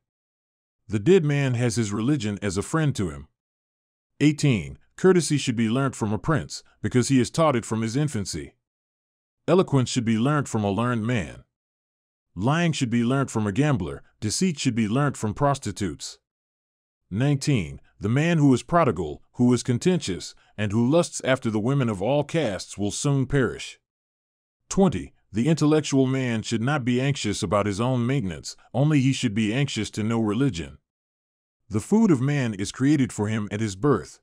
The dead man has his religion as a friend to him. 18. Courtesy should be learnt from a prince, because he is taught it from his infancy. Eloquence should be learnt from a learned man. Lying should be learnt from a gambler. Deceit should be learnt from prostitutes. 19. The man who is prodigal, who is contentious, and who lusts after the women of all castes will soon perish. 20. The intellectual man should not be anxious about his own maintenance, only he should be anxious to know religion. The food of man is created for him at his birth.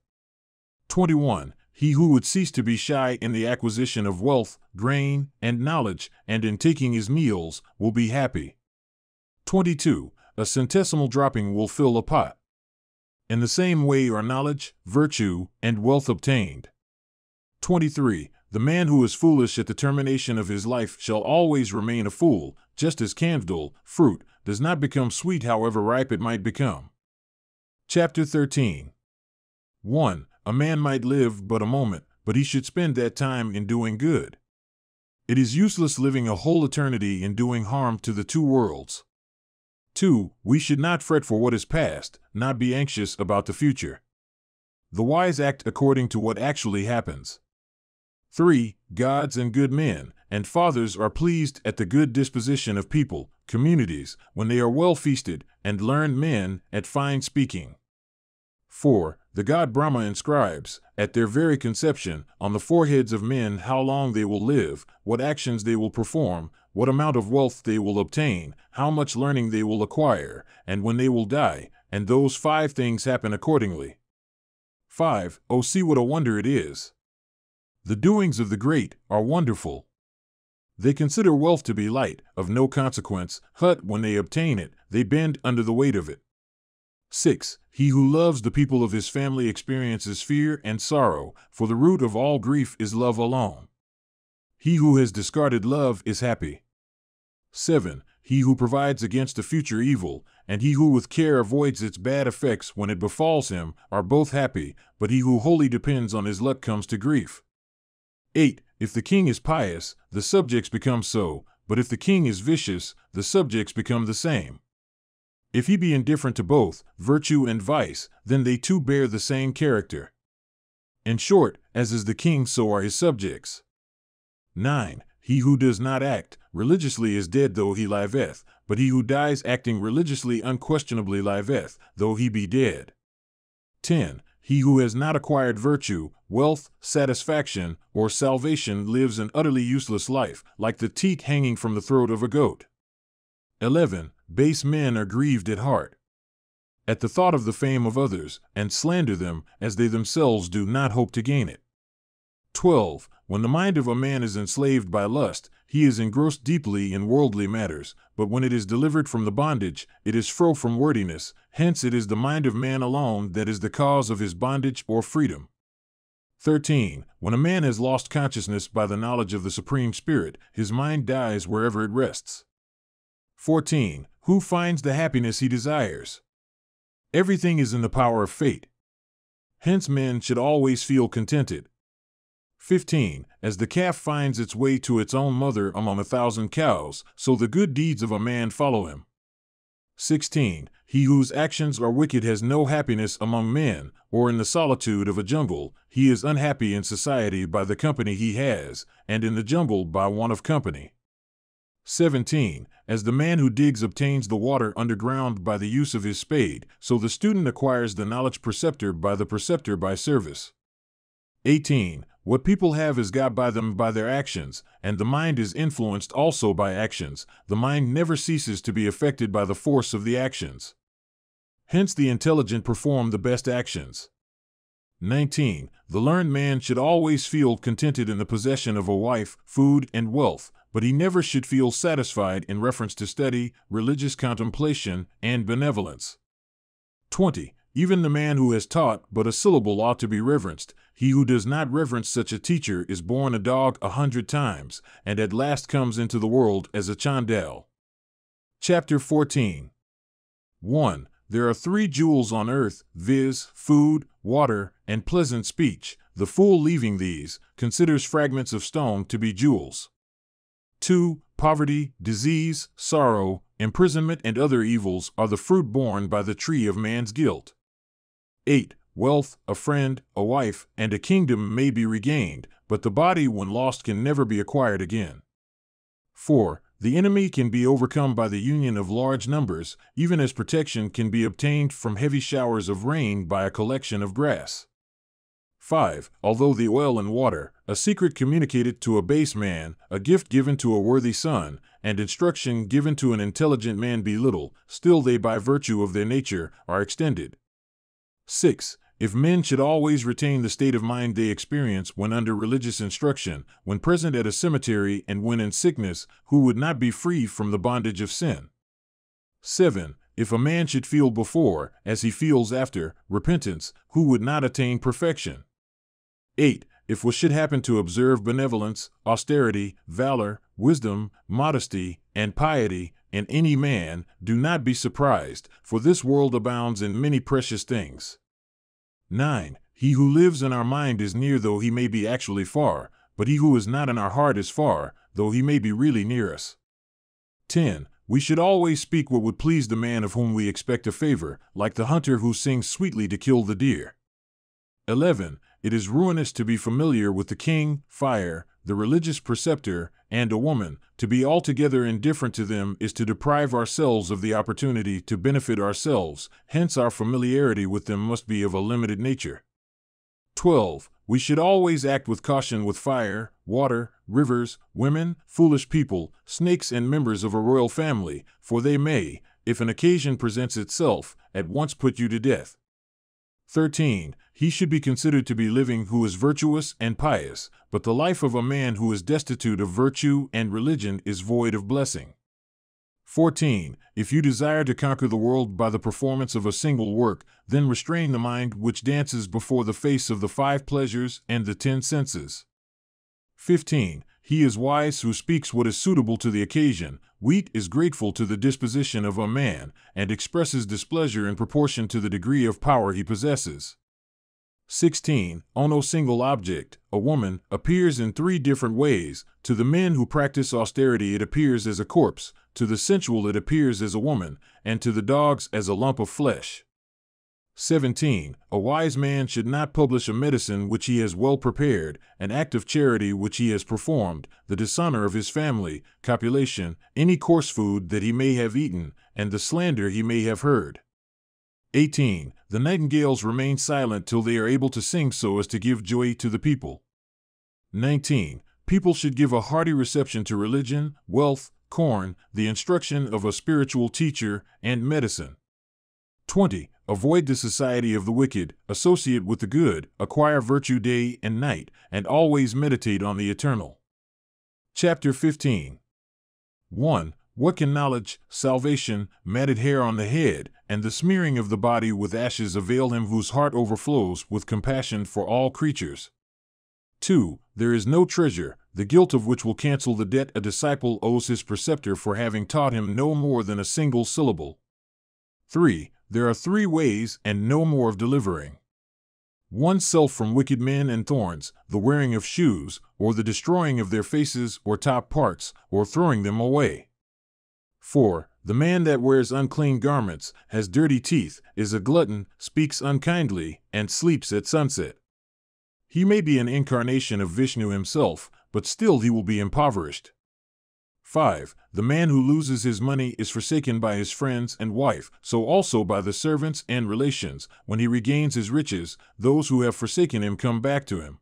21. He who would cease to be shy in the acquisition of wealth, grain, and knowledge, and in taking his meals, will be happy. 22. A centesimal dropping will fill a pot. In the same way are knowledge, virtue, and wealth obtained. 23. The man who is foolish at the termination of his life shall always remain a fool, just as candle, fruit, does not become sweet however ripe it might become. Chapter 13. 1. A man might live but a moment, but he should spend that time in doing good. It is useless living a whole eternity in doing harm to the two worlds. 2. We should not fret for what is past, not be anxious about the future. The wise act according to what actually happens. 3. Gods and good men and fathers are pleased at the good disposition of people, communities, when they are well feasted, and learned men at fine speaking. 4. The god Brahma inscribes, at their very conception, on the foreheads of men how long they will live, what actions they will perform, what amount of wealth they will obtain, how much learning they will acquire, and when they will die, and those 5 things happen accordingly. 5. Oh, see what a wonder it is! The doings of the great are wonderful. They consider wealth to be light, of no consequence, but when they obtain it, they bend under the weight of it. 6. He who loves the people of his family experiences fear and sorrow, for the root of all grief is love alone. He who has discarded love is happy. 7. He who provides against a future evil, and he who with care avoids its bad effects when it befalls him, are both happy, but he who wholly depends on his luck comes to grief. 8. If the king is pious, the subjects become so, but if the king is vicious, the subjects become the same. If he be indifferent to both, virtue and vice, then they too bear the same character. In short, as is the king, so are his subjects. 9. He who does not act religiously is dead though he liveth, but he who dies acting religiously unquestionably liveth, though he be dead. 10. He who has not acquired virtue, wealth, satisfaction, or salvation lives an utterly useless life, like the teat hanging from the throat of a goat. 11. Base men are grieved at heart at the thought of the fame of others, and slander them, as they themselves do not hope to gain it. 12. When the mind of a man is enslaved by lust, he is engrossed deeply in worldly matters, but when it is delivered from the bondage, it is free from worldliness. Hence it is the mind of man alone that is the cause of his bondage or freedom. 13. When a man has lost consciousness by the knowledge of the Supreme Spirit, his mind dies wherever it rests. 14. Who finds the happiness he desires? Everything is in the power of fate. Hence men should always feel contented. 15. As the calf finds its way to its own mother among 1,000 cows, so the good deeds of a man follow him. 16. He whose actions are wicked has no happiness among men, or in the solitude of a jungle. He is unhappy in society by the company he has, and in the jungle by want of company. 17. As the man who digs obtains the water underground by the use of his spade, so the student acquires the knowledge preceptor by service. 18. What people have is got by them by their actions, and the mind is influenced also by actions. The mind never ceases to be affected by the force of the actions. Hence the intelligent perform the best actions. 19. The learned man should always feel contented in the possession of a wife, food, and wealth, but he never should feel satisfied in reference to study, religious contemplation, and benevolence. 20. Even the man who has taught but a syllable ought to be reverenced. He who does not reverence such a teacher is born a dog 100 times, and at last comes into the world as a chandal. Chapter 14. 1. There are 3 jewels on earth, viz., food, water, and pleasant speech. The fool, leaving these, considers fragments of stone to be jewels. 2. Poverty, disease, sorrow, imprisonment, and other evils are the fruit borne by the tree of man's guilt. 8. Wealth, a friend, a wife, and a kingdom may be regained, but the body when lost can never be acquired again. 4. The enemy can be overcome by the union of large numbers, even as protection can be obtained from heavy showers of rain by a collection of grass. 5. Although the oil and water, a secret communicated to a base man, a gift given to a worthy son, and instruction given to an intelligent man be little, still they by virtue of their nature are extended. 6. If men should always retain the state of mind they experience when under religious instruction, when present at a cemetery, and when in sickness, who would not be free from the bondage of sin? 7. If a man should feel before, as he feels after, repentance, who would not attain perfection? 8. If what should happen to observe benevolence, austerity, valor, wisdom, modesty, and piety in any man, do not be surprised, for this world abounds in many precious things. 9. He who lives in our mind is near, though he may be actually far, but he who is not in our heart is far, though he may be really near us. 10. We should always speak what would please the man of whom we expect a favor, like the hunter who sings sweetly to kill the deer. 11. It is ruinous to be familiar with the king, fire, the religious preceptor, and a woman. To be altogether indifferent to them is to deprive ourselves of the opportunity to benefit ourselves, hence our familiarity with them must be of a limited nature. 12. We should always act with caution with fire, water, rivers, women, foolish people, snakes, and members of a royal family, for they may, if an occasion presents itself, at once put you to death. 13. He should be considered to be living who is virtuous and pious, but the life of a man who is destitute of virtue and religion is void of blessing. 14. If you desire to conquer the world by the performance of a single work, then restrain the mind which dances before the face of the 5 pleasures and the 10 senses. 15. He is wise who speaks what is suitable to the occasion. Wheat is grateful to the disposition of a man, and expresses displeasure in proportion to the degree of power he possesses. 16. On no single object, a woman, appears in 3 different ways. To the men who practice austerity it appears as a corpse, to the sensual it appears as a woman, and to the dogs as a lump of flesh. 17. A wise man should not publish a medicine which he has well prepared, an act of charity which he has performed, the dishonor of his family, copulation, any coarse food that he may have eaten, and the slander he may have heard. 18. The nightingales remain silent till they are able to sing so as to give joy to the people. 19. People should give a hearty reception to religion, wealth, corn, the instruction of a spiritual teacher, and medicine. 20. Avoid the society of the wicked, associate with the good, acquire virtue day and night, and always meditate on the eternal. Chapter 15. 1. What can knowledge, salvation, matted hair on the head, and the smearing of the body with ashes avail him whose heart overflows with compassion for all creatures? 2. There is no treasure, the guilt of which will cancel the debt a disciple owes his preceptor for having taught him no more than a single syllable. 3. There are 3 ways and no more of delivering oneself from wicked men and thorns, the wearing of shoes, or the destroying of their faces or top parts, or throwing them away. 4. The man that wears unclean garments, has dirty teeth, is a glutton, speaks unkindly, and sleeps at sunset. He may be an incarnation of Vishnu himself, but still he will be impoverished. 5. The man who loses his money is forsaken by his friends and wife, so also by the servants and relations. When he regains his riches, those who have forsaken him come back to him.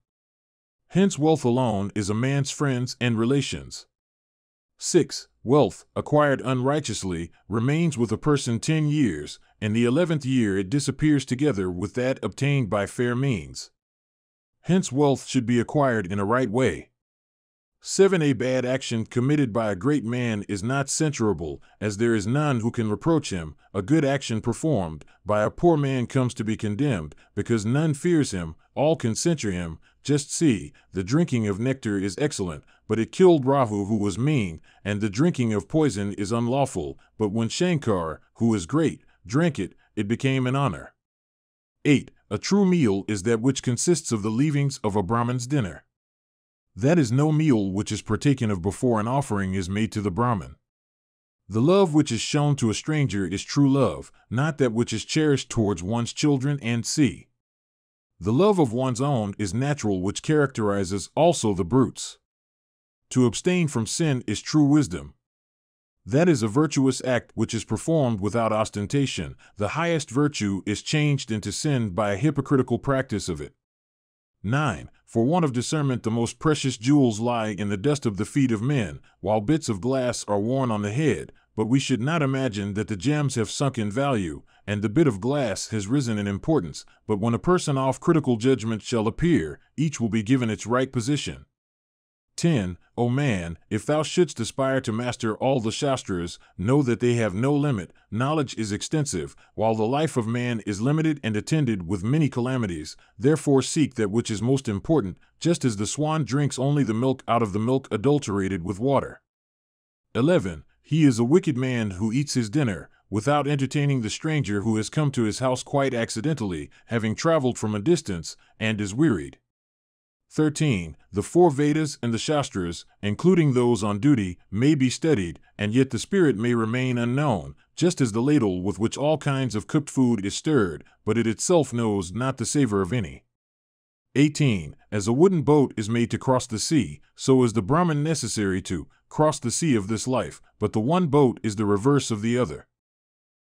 Hence wealth alone is a man's friends and relations. 6. Wealth, acquired unrighteously, remains with a person 10 years, and the 11th year it disappears together with that obtained by fair means. Hence wealth should be acquired in a right way. 7. A bad action committed by a great man is not censurable, as there is none who can reproach him. A good action performed by a poor man comes to be condemned, because none fears him, all can censure him. Just see, the drinking of nectar is excellent, but it killed Rahu who was mean, and the drinking of poison is unlawful, but when Shankar, who is great, drank it, it became an honor. 8. A true meal is that which consists of the leavings of a Brahman's dinner. That is no meal which is partaken of before an offering is made to the Brahman. The love which is shown to a stranger is true love, not that which is cherished towards one's children and c. The love of one's own is natural, which characterizes also the brutes. To abstain from sin is true wisdom. That is a virtuous act which is performed without ostentation. The highest virtue is changed into sin by a hypocritical practice of it. 9. For want of discernment, the most precious jewels lie in the dust of the feet of men, while bits of glass are worn on the head, but we should not imagine that the gems have sunk in value, and the bit of glass has risen in importance, but when a person of critical judgment shall appear, each will be given its right position. 10. O man, if thou shouldst aspire to master all the Shastras, know that they have no limit. Knowledge is extensive, while the life of man is limited and attended with many calamities. Therefore seek that which is most important, just as the swan drinks only the milk out of the milk adulterated with water. 11. He is a wicked man who eats his dinner without entertaining the stranger who has come to his house quite accidentally, having traveled from a distance, and is wearied. 13. The four Vedas and the Shastras, including those on duty, may be studied, and yet the spirit may remain unknown, just as the ladle with which all kinds of cooked food is stirred, but it itself knows not the savor of any. 18. As a wooden boat is made to cross the sea, so is the Brahman necessary to cross the sea of this life, but the one boat is the reverse of the other.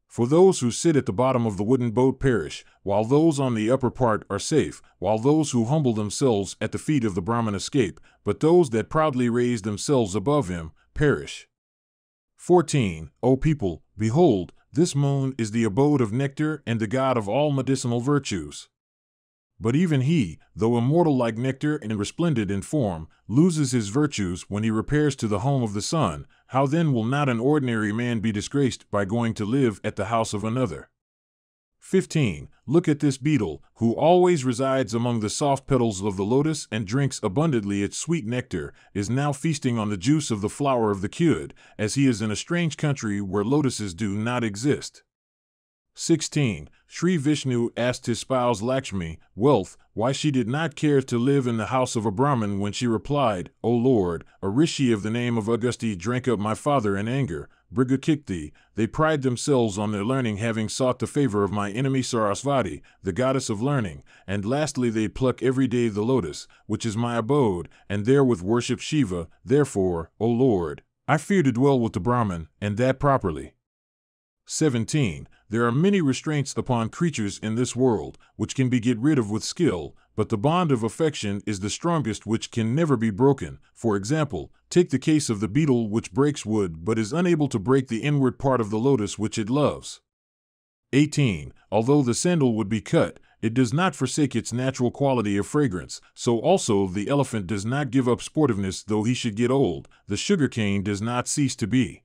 For those who sit at the bottom of the wooden boat perish, while those on the upper part are safe, while those who humble themselves at the feet of the Brahman escape, but those that proudly raise themselves above him perish. 14. O people, behold, this moon is the abode of nectar and the god of all medicinal virtues. But even he, though immortal like nectar and resplendent in form, loses his virtues when he repairs to the home of the sun. How then will not an ordinary man be disgraced by going to live at the house of another? 15. Look at this beetle, who always resides among the soft petals of the lotus and drinks abundantly its sweet nectar, is now feasting on the juice of the flower of the kewd, as he is in a strange country where lotuses do not exist. 16. Sri Vishnu asked his spouse Lakshmi, wealth, why she did not care to live in the house of a Brahmin, when she replied, O Lord, a rishi of the name of Agasti drank up my father in anger, Brigakikti. They pride themselves on their learning, having sought the favor of my enemy Sarasvati, the goddess of learning, and lastly they pluck every day the lotus, which is my abode, and therewith worship Shiva. Therefore, O Lord, I fear to dwell with the Brahmin, and that properly. 17. There are many restraints upon creatures in this world, which can be get rid of with skill, but the bond of affection is the strongest, which can never be broken. For example, take the case of the beetle, which breaks wood but is unable to break the inward part of the lotus which it loves. 18. Although the sandal would be cut, it does not forsake its natural quality of fragrance, so also the elephant does not give up sportiveness though he should get old, the sugarcane does not cease to be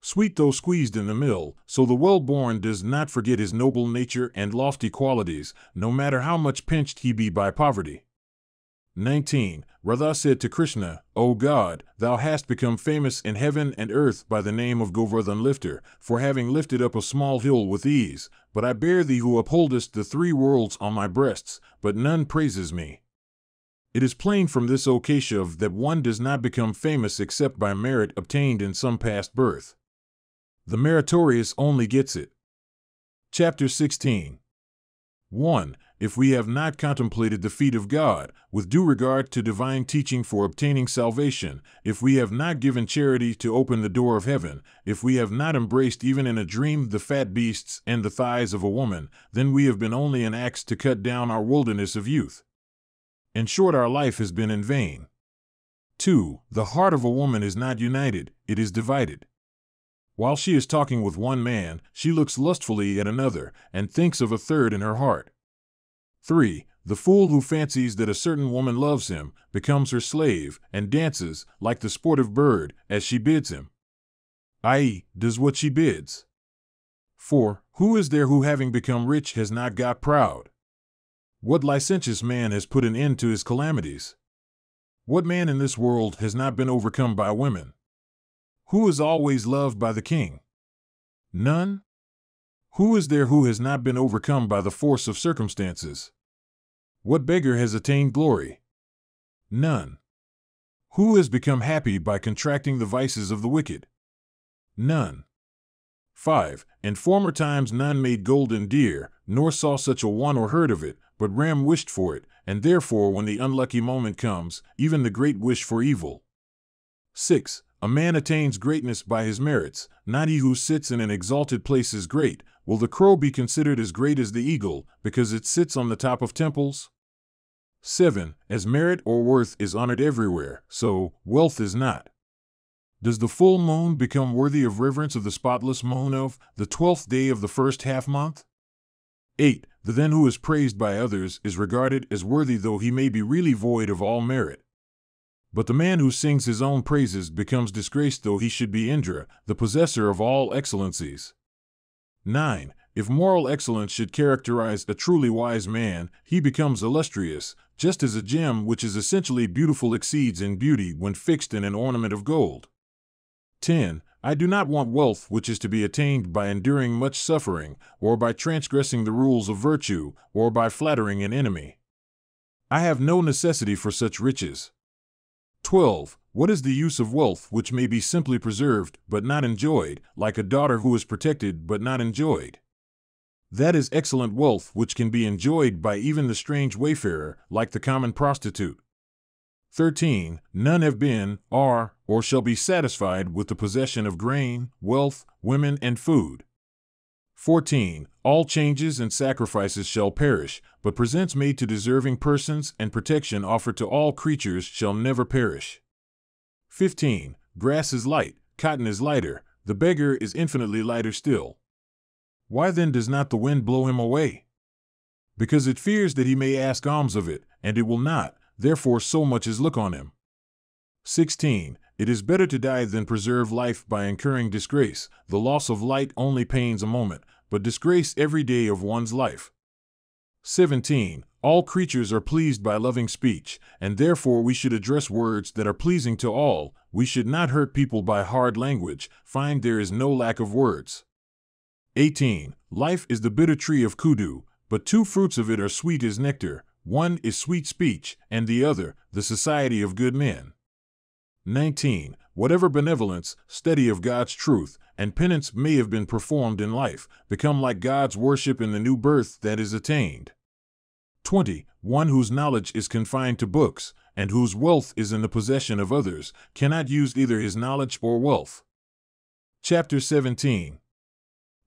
sweet though squeezed in the mill, so the well-born does not forget his noble nature and lofty qualities, no matter how much pinched he be by poverty. 19. Radha said to Krishna, O God, thou hast become famous in heaven and earth by the name of Govardhan Lifter, for having lifted up a small hill with ease, but I bear thee who upholdest the three worlds on my breasts, but none praises me. It is plain from this, O Keshav, that one does not become famous except by merit obtained in some past birth. The meritorious only gets it. Chapter 16. 1. If we have not contemplated the feet of God, with due regard to divine teaching for obtaining salvation, if we have not given charity to open the door of heaven, if we have not embraced even in a dream the fat beasts and the thighs of a woman, then we have been only an axe to cut down our wilderness of youth. In short, our life has been in vain. 2. The heart of a woman is not united, it is divided. While she is talking with one man, she looks lustfully at another, and thinks of a third in her heart. 3. The fool who fancies that a certain woman loves him, becomes her slave, and dances, like the sportive bird, as she bids him, i.e., does what she bids. 4. Who is there who, having become rich, has not got proud? What licentious man has put an end to his calamities? What man in this world has not been overcome by women? Who is always loved by the king? None. Who is there who has not been overcome by the force of circumstances? What beggar has attained glory? None. Who has become happy by contracting the vices of the wicked? none. 5. In former times none made golden deer, nor saw such a one or heard of it, but Ram wished for it, and therefore when the unlucky moment comes, even the great wish for evil. 6. A man attains greatness by his merits, not he who sits in an exalted place is great. Will the crow be considered as great as the eagle, because it sits on the top of temples? 7. As merit or worth is honored everywhere, so wealth is not. Does the full moon become worthy of reverence of the spotless moon of the 12th day of the first half-month? 8. The then who is praised by others is regarded as worthy though he may be really void of all merit. But the man who sings his own praises becomes disgraced though he should be Indra, the possessor of all excellencies. 9. If moral excellence should characterize a truly wise man, he becomes illustrious, just as a gem which is essentially beautiful exceeds in beauty when fixed in an ornament of gold. 10. I do not want wealth which is to be attained by enduring much suffering, or by transgressing the rules of virtue, or by flattering an enemy. I have no necessity for such riches. 12. What is the use of wealth which may be simply preserved but not enjoyed, like a daughter who is protected but not enjoyed? That is excellent wealth which can be enjoyed by even the strange wayfarer, like the common prostitute. 13. None have been, are, or shall be satisfied with the possession of grain, wealth, women, and food. 14. All changes and sacrifices shall perish, but presents made to deserving persons and protection offered to all creatures shall never perish. 15. Grass is light, cotton is lighter, the beggar is infinitely lighter still. Why then does not the wind blow him away? Because it fears that he may ask alms of it, and it will not, therefore so much as look on him. 16. It is better to die than preserve life by incurring disgrace. The loss of light only pains a moment, but disgrace every day of one's life. 17. All creatures are pleased by loving speech, and therefore we should address words that are pleasing to all. We should not hurt people by hard language. Find there is no lack of words. 18. Life is the bitter tree of kudu, but two fruits of it are sweet as nectar. One is sweet speech, and the other, the society of good men. 19. Whatever benevolence, study of God's truth, and penance may have been performed in life, become like God's worship in the new birth that is attained. 20. One whose knowledge is confined to books, and whose wealth is in the possession of others, cannot use either his knowledge or wealth. Chapter 17.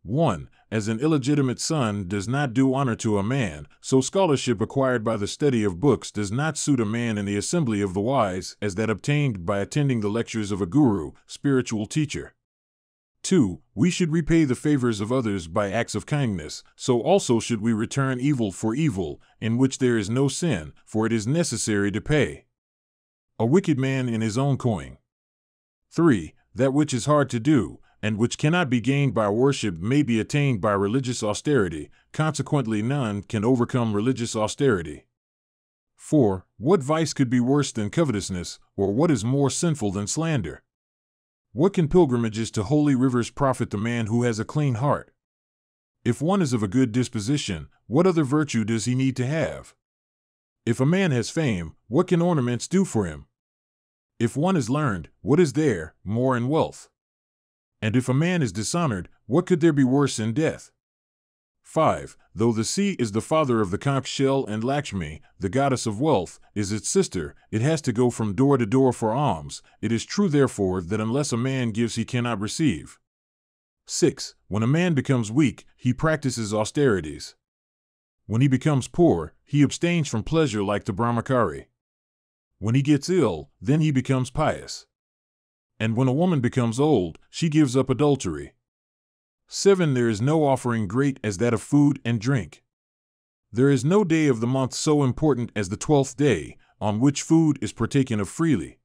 1. As an illegitimate son does not do honor to a man, so scholarship acquired by the study of books does not suit a man in the assembly of the wise as that obtained by attending the lectures of a guru, spiritual teacher. 2. We should repay the favors of others by acts of kindness, so also should we return evil for evil, in which there is no sin, for it is necessary to pay. A wicked man in his own coin. 3. That which is hard to do, and which cannot be gained by worship may be attained by religious austerity, consequently none can overcome religious austerity. 4. What vice could be worse than covetousness, or what is more sinful than slander? What can pilgrimages to holy rivers profit the man who has a clean heart? If one is of a good disposition, what other virtue does he need to have? If a man has fame, what can ornaments do for him? If one is learned, what is there more in wealth? And if a man is dishonored, what could there be worse than death? 5. Though the sea is the father of the conch shell and Lakshmi, the goddess of wealth, is its sister, it has to go from door to door for alms. It is true, therefore, that unless a man gives he cannot receive. 6. When a man becomes weak, he practices austerities. When he becomes poor, he abstains from pleasure like the Brahmachari. When he gets ill, then he becomes pious. And when a woman becomes old, she gives up adultery. 7. There is no offering great as that of food and drink. There is no day of the month so important as the 12th day, on which food is partaken of freely.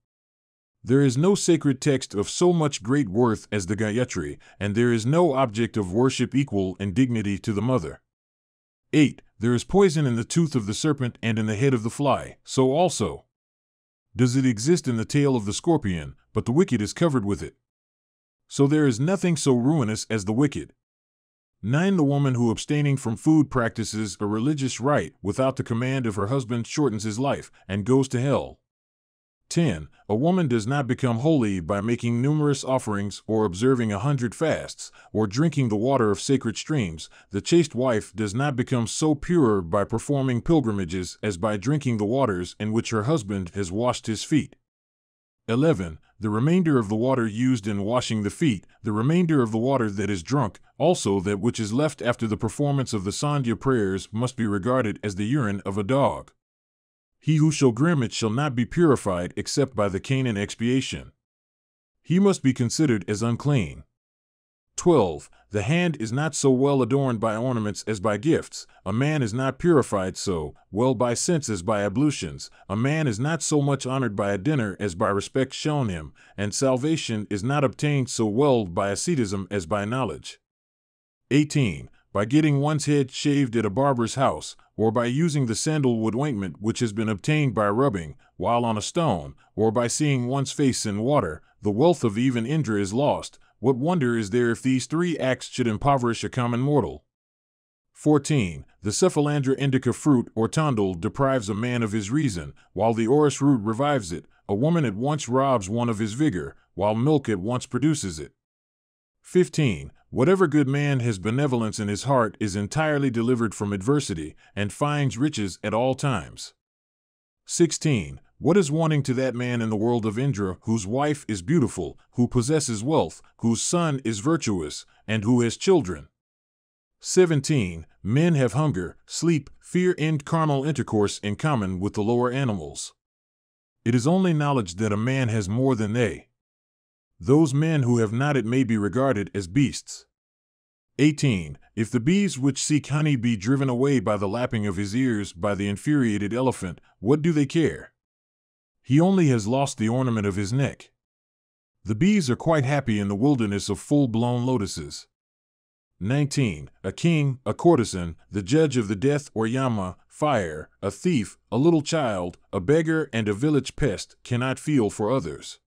There is no sacred text of so much great worth as the Gayatri, and there is no object of worship equal in dignity to the mother. 8. There is poison in the tooth of the serpent and in the head of the fly, so also does it exist in the tail of the scorpion, but the wicked is covered with it. So there is nothing so ruinous as the wicked. 9. The woman who abstaining from food practices a religious rite without the command of her husband shortens his life and goes to hell. 10. A woman does not become holy by making numerous offerings or observing 100 fasts or drinking the water of sacred streams. The chaste wife does not become so pure by performing pilgrimages as by drinking the waters in which her husband has washed his feet. 11. The remainder of the water used in washing the feet, the remainder of the water that is drunk, also that which is left after the performance of the Sandhya prayers must be regarded as the urine of a dog. He who shall grim it shall not be purified except by the Canaan expiation. He must be considered as unclean. 12. The hand is not so well adorned by ornaments as by gifts. A man is not purified so well by sense as by ablutions. A man is not so much honored by a dinner as by respect shown him, and salvation is not obtained so well by asceticism as by knowledge. 18. By getting one's head shaved at a barber's house, or by using the sandalwood ointment which has been obtained by rubbing, while on a stone, or by seeing one's face in water, the wealth of even Indra is lost. What wonder is there if these 3 acts should impoverish a common mortal? 14. The Cephalandra indica fruit or tondil deprives a man of his reason, while the orris root revives it. A woman at once robs one of his vigor, while milk at once produces it. 15. Whatever good man has benevolence in his heart is entirely delivered from adversity, and finds riches at all times. 16. What is wanting to that man in the world of Indra, whose wife is beautiful, who possesses wealth, whose son is virtuous, and who has children? 17. Men have hunger, sleep, fear, and carnal intercourse in common with the lower animals. It is only knowledge that a man has more than they. Those men who have not it may be regarded as beasts. 18. If the bees which seek honey be driven away by the lapping of his ears by the infuriated elephant, what do they care? He only has lost the ornament of his neck. The bees are quite happy in the wilderness of full-blown lotuses. 19. A king, a courtesan, the judge of the death or Yama, fire, a thief, a little child, a beggar, and a village pest cannot feel for others.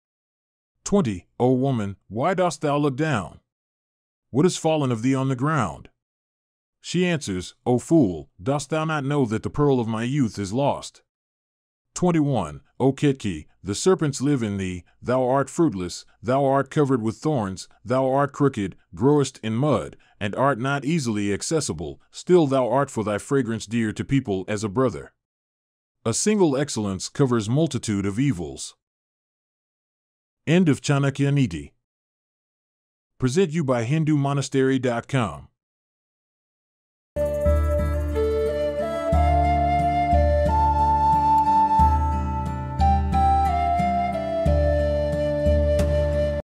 20. O woman, why dost thou look down? What is fallen of thee on the ground? She answers, O fool, dost thou not know that the pearl of my youth is lost? 21. O Ketki, the serpents live in thee, thou art fruitless, thou art covered with thorns, thou art crooked, growest in mud, and art not easily accessible, still thou art for thy fragrance dear to people as a brother. A single excellence covers multitude of evils. End of Chanakya Niti. Present you by HinduMonastery.com.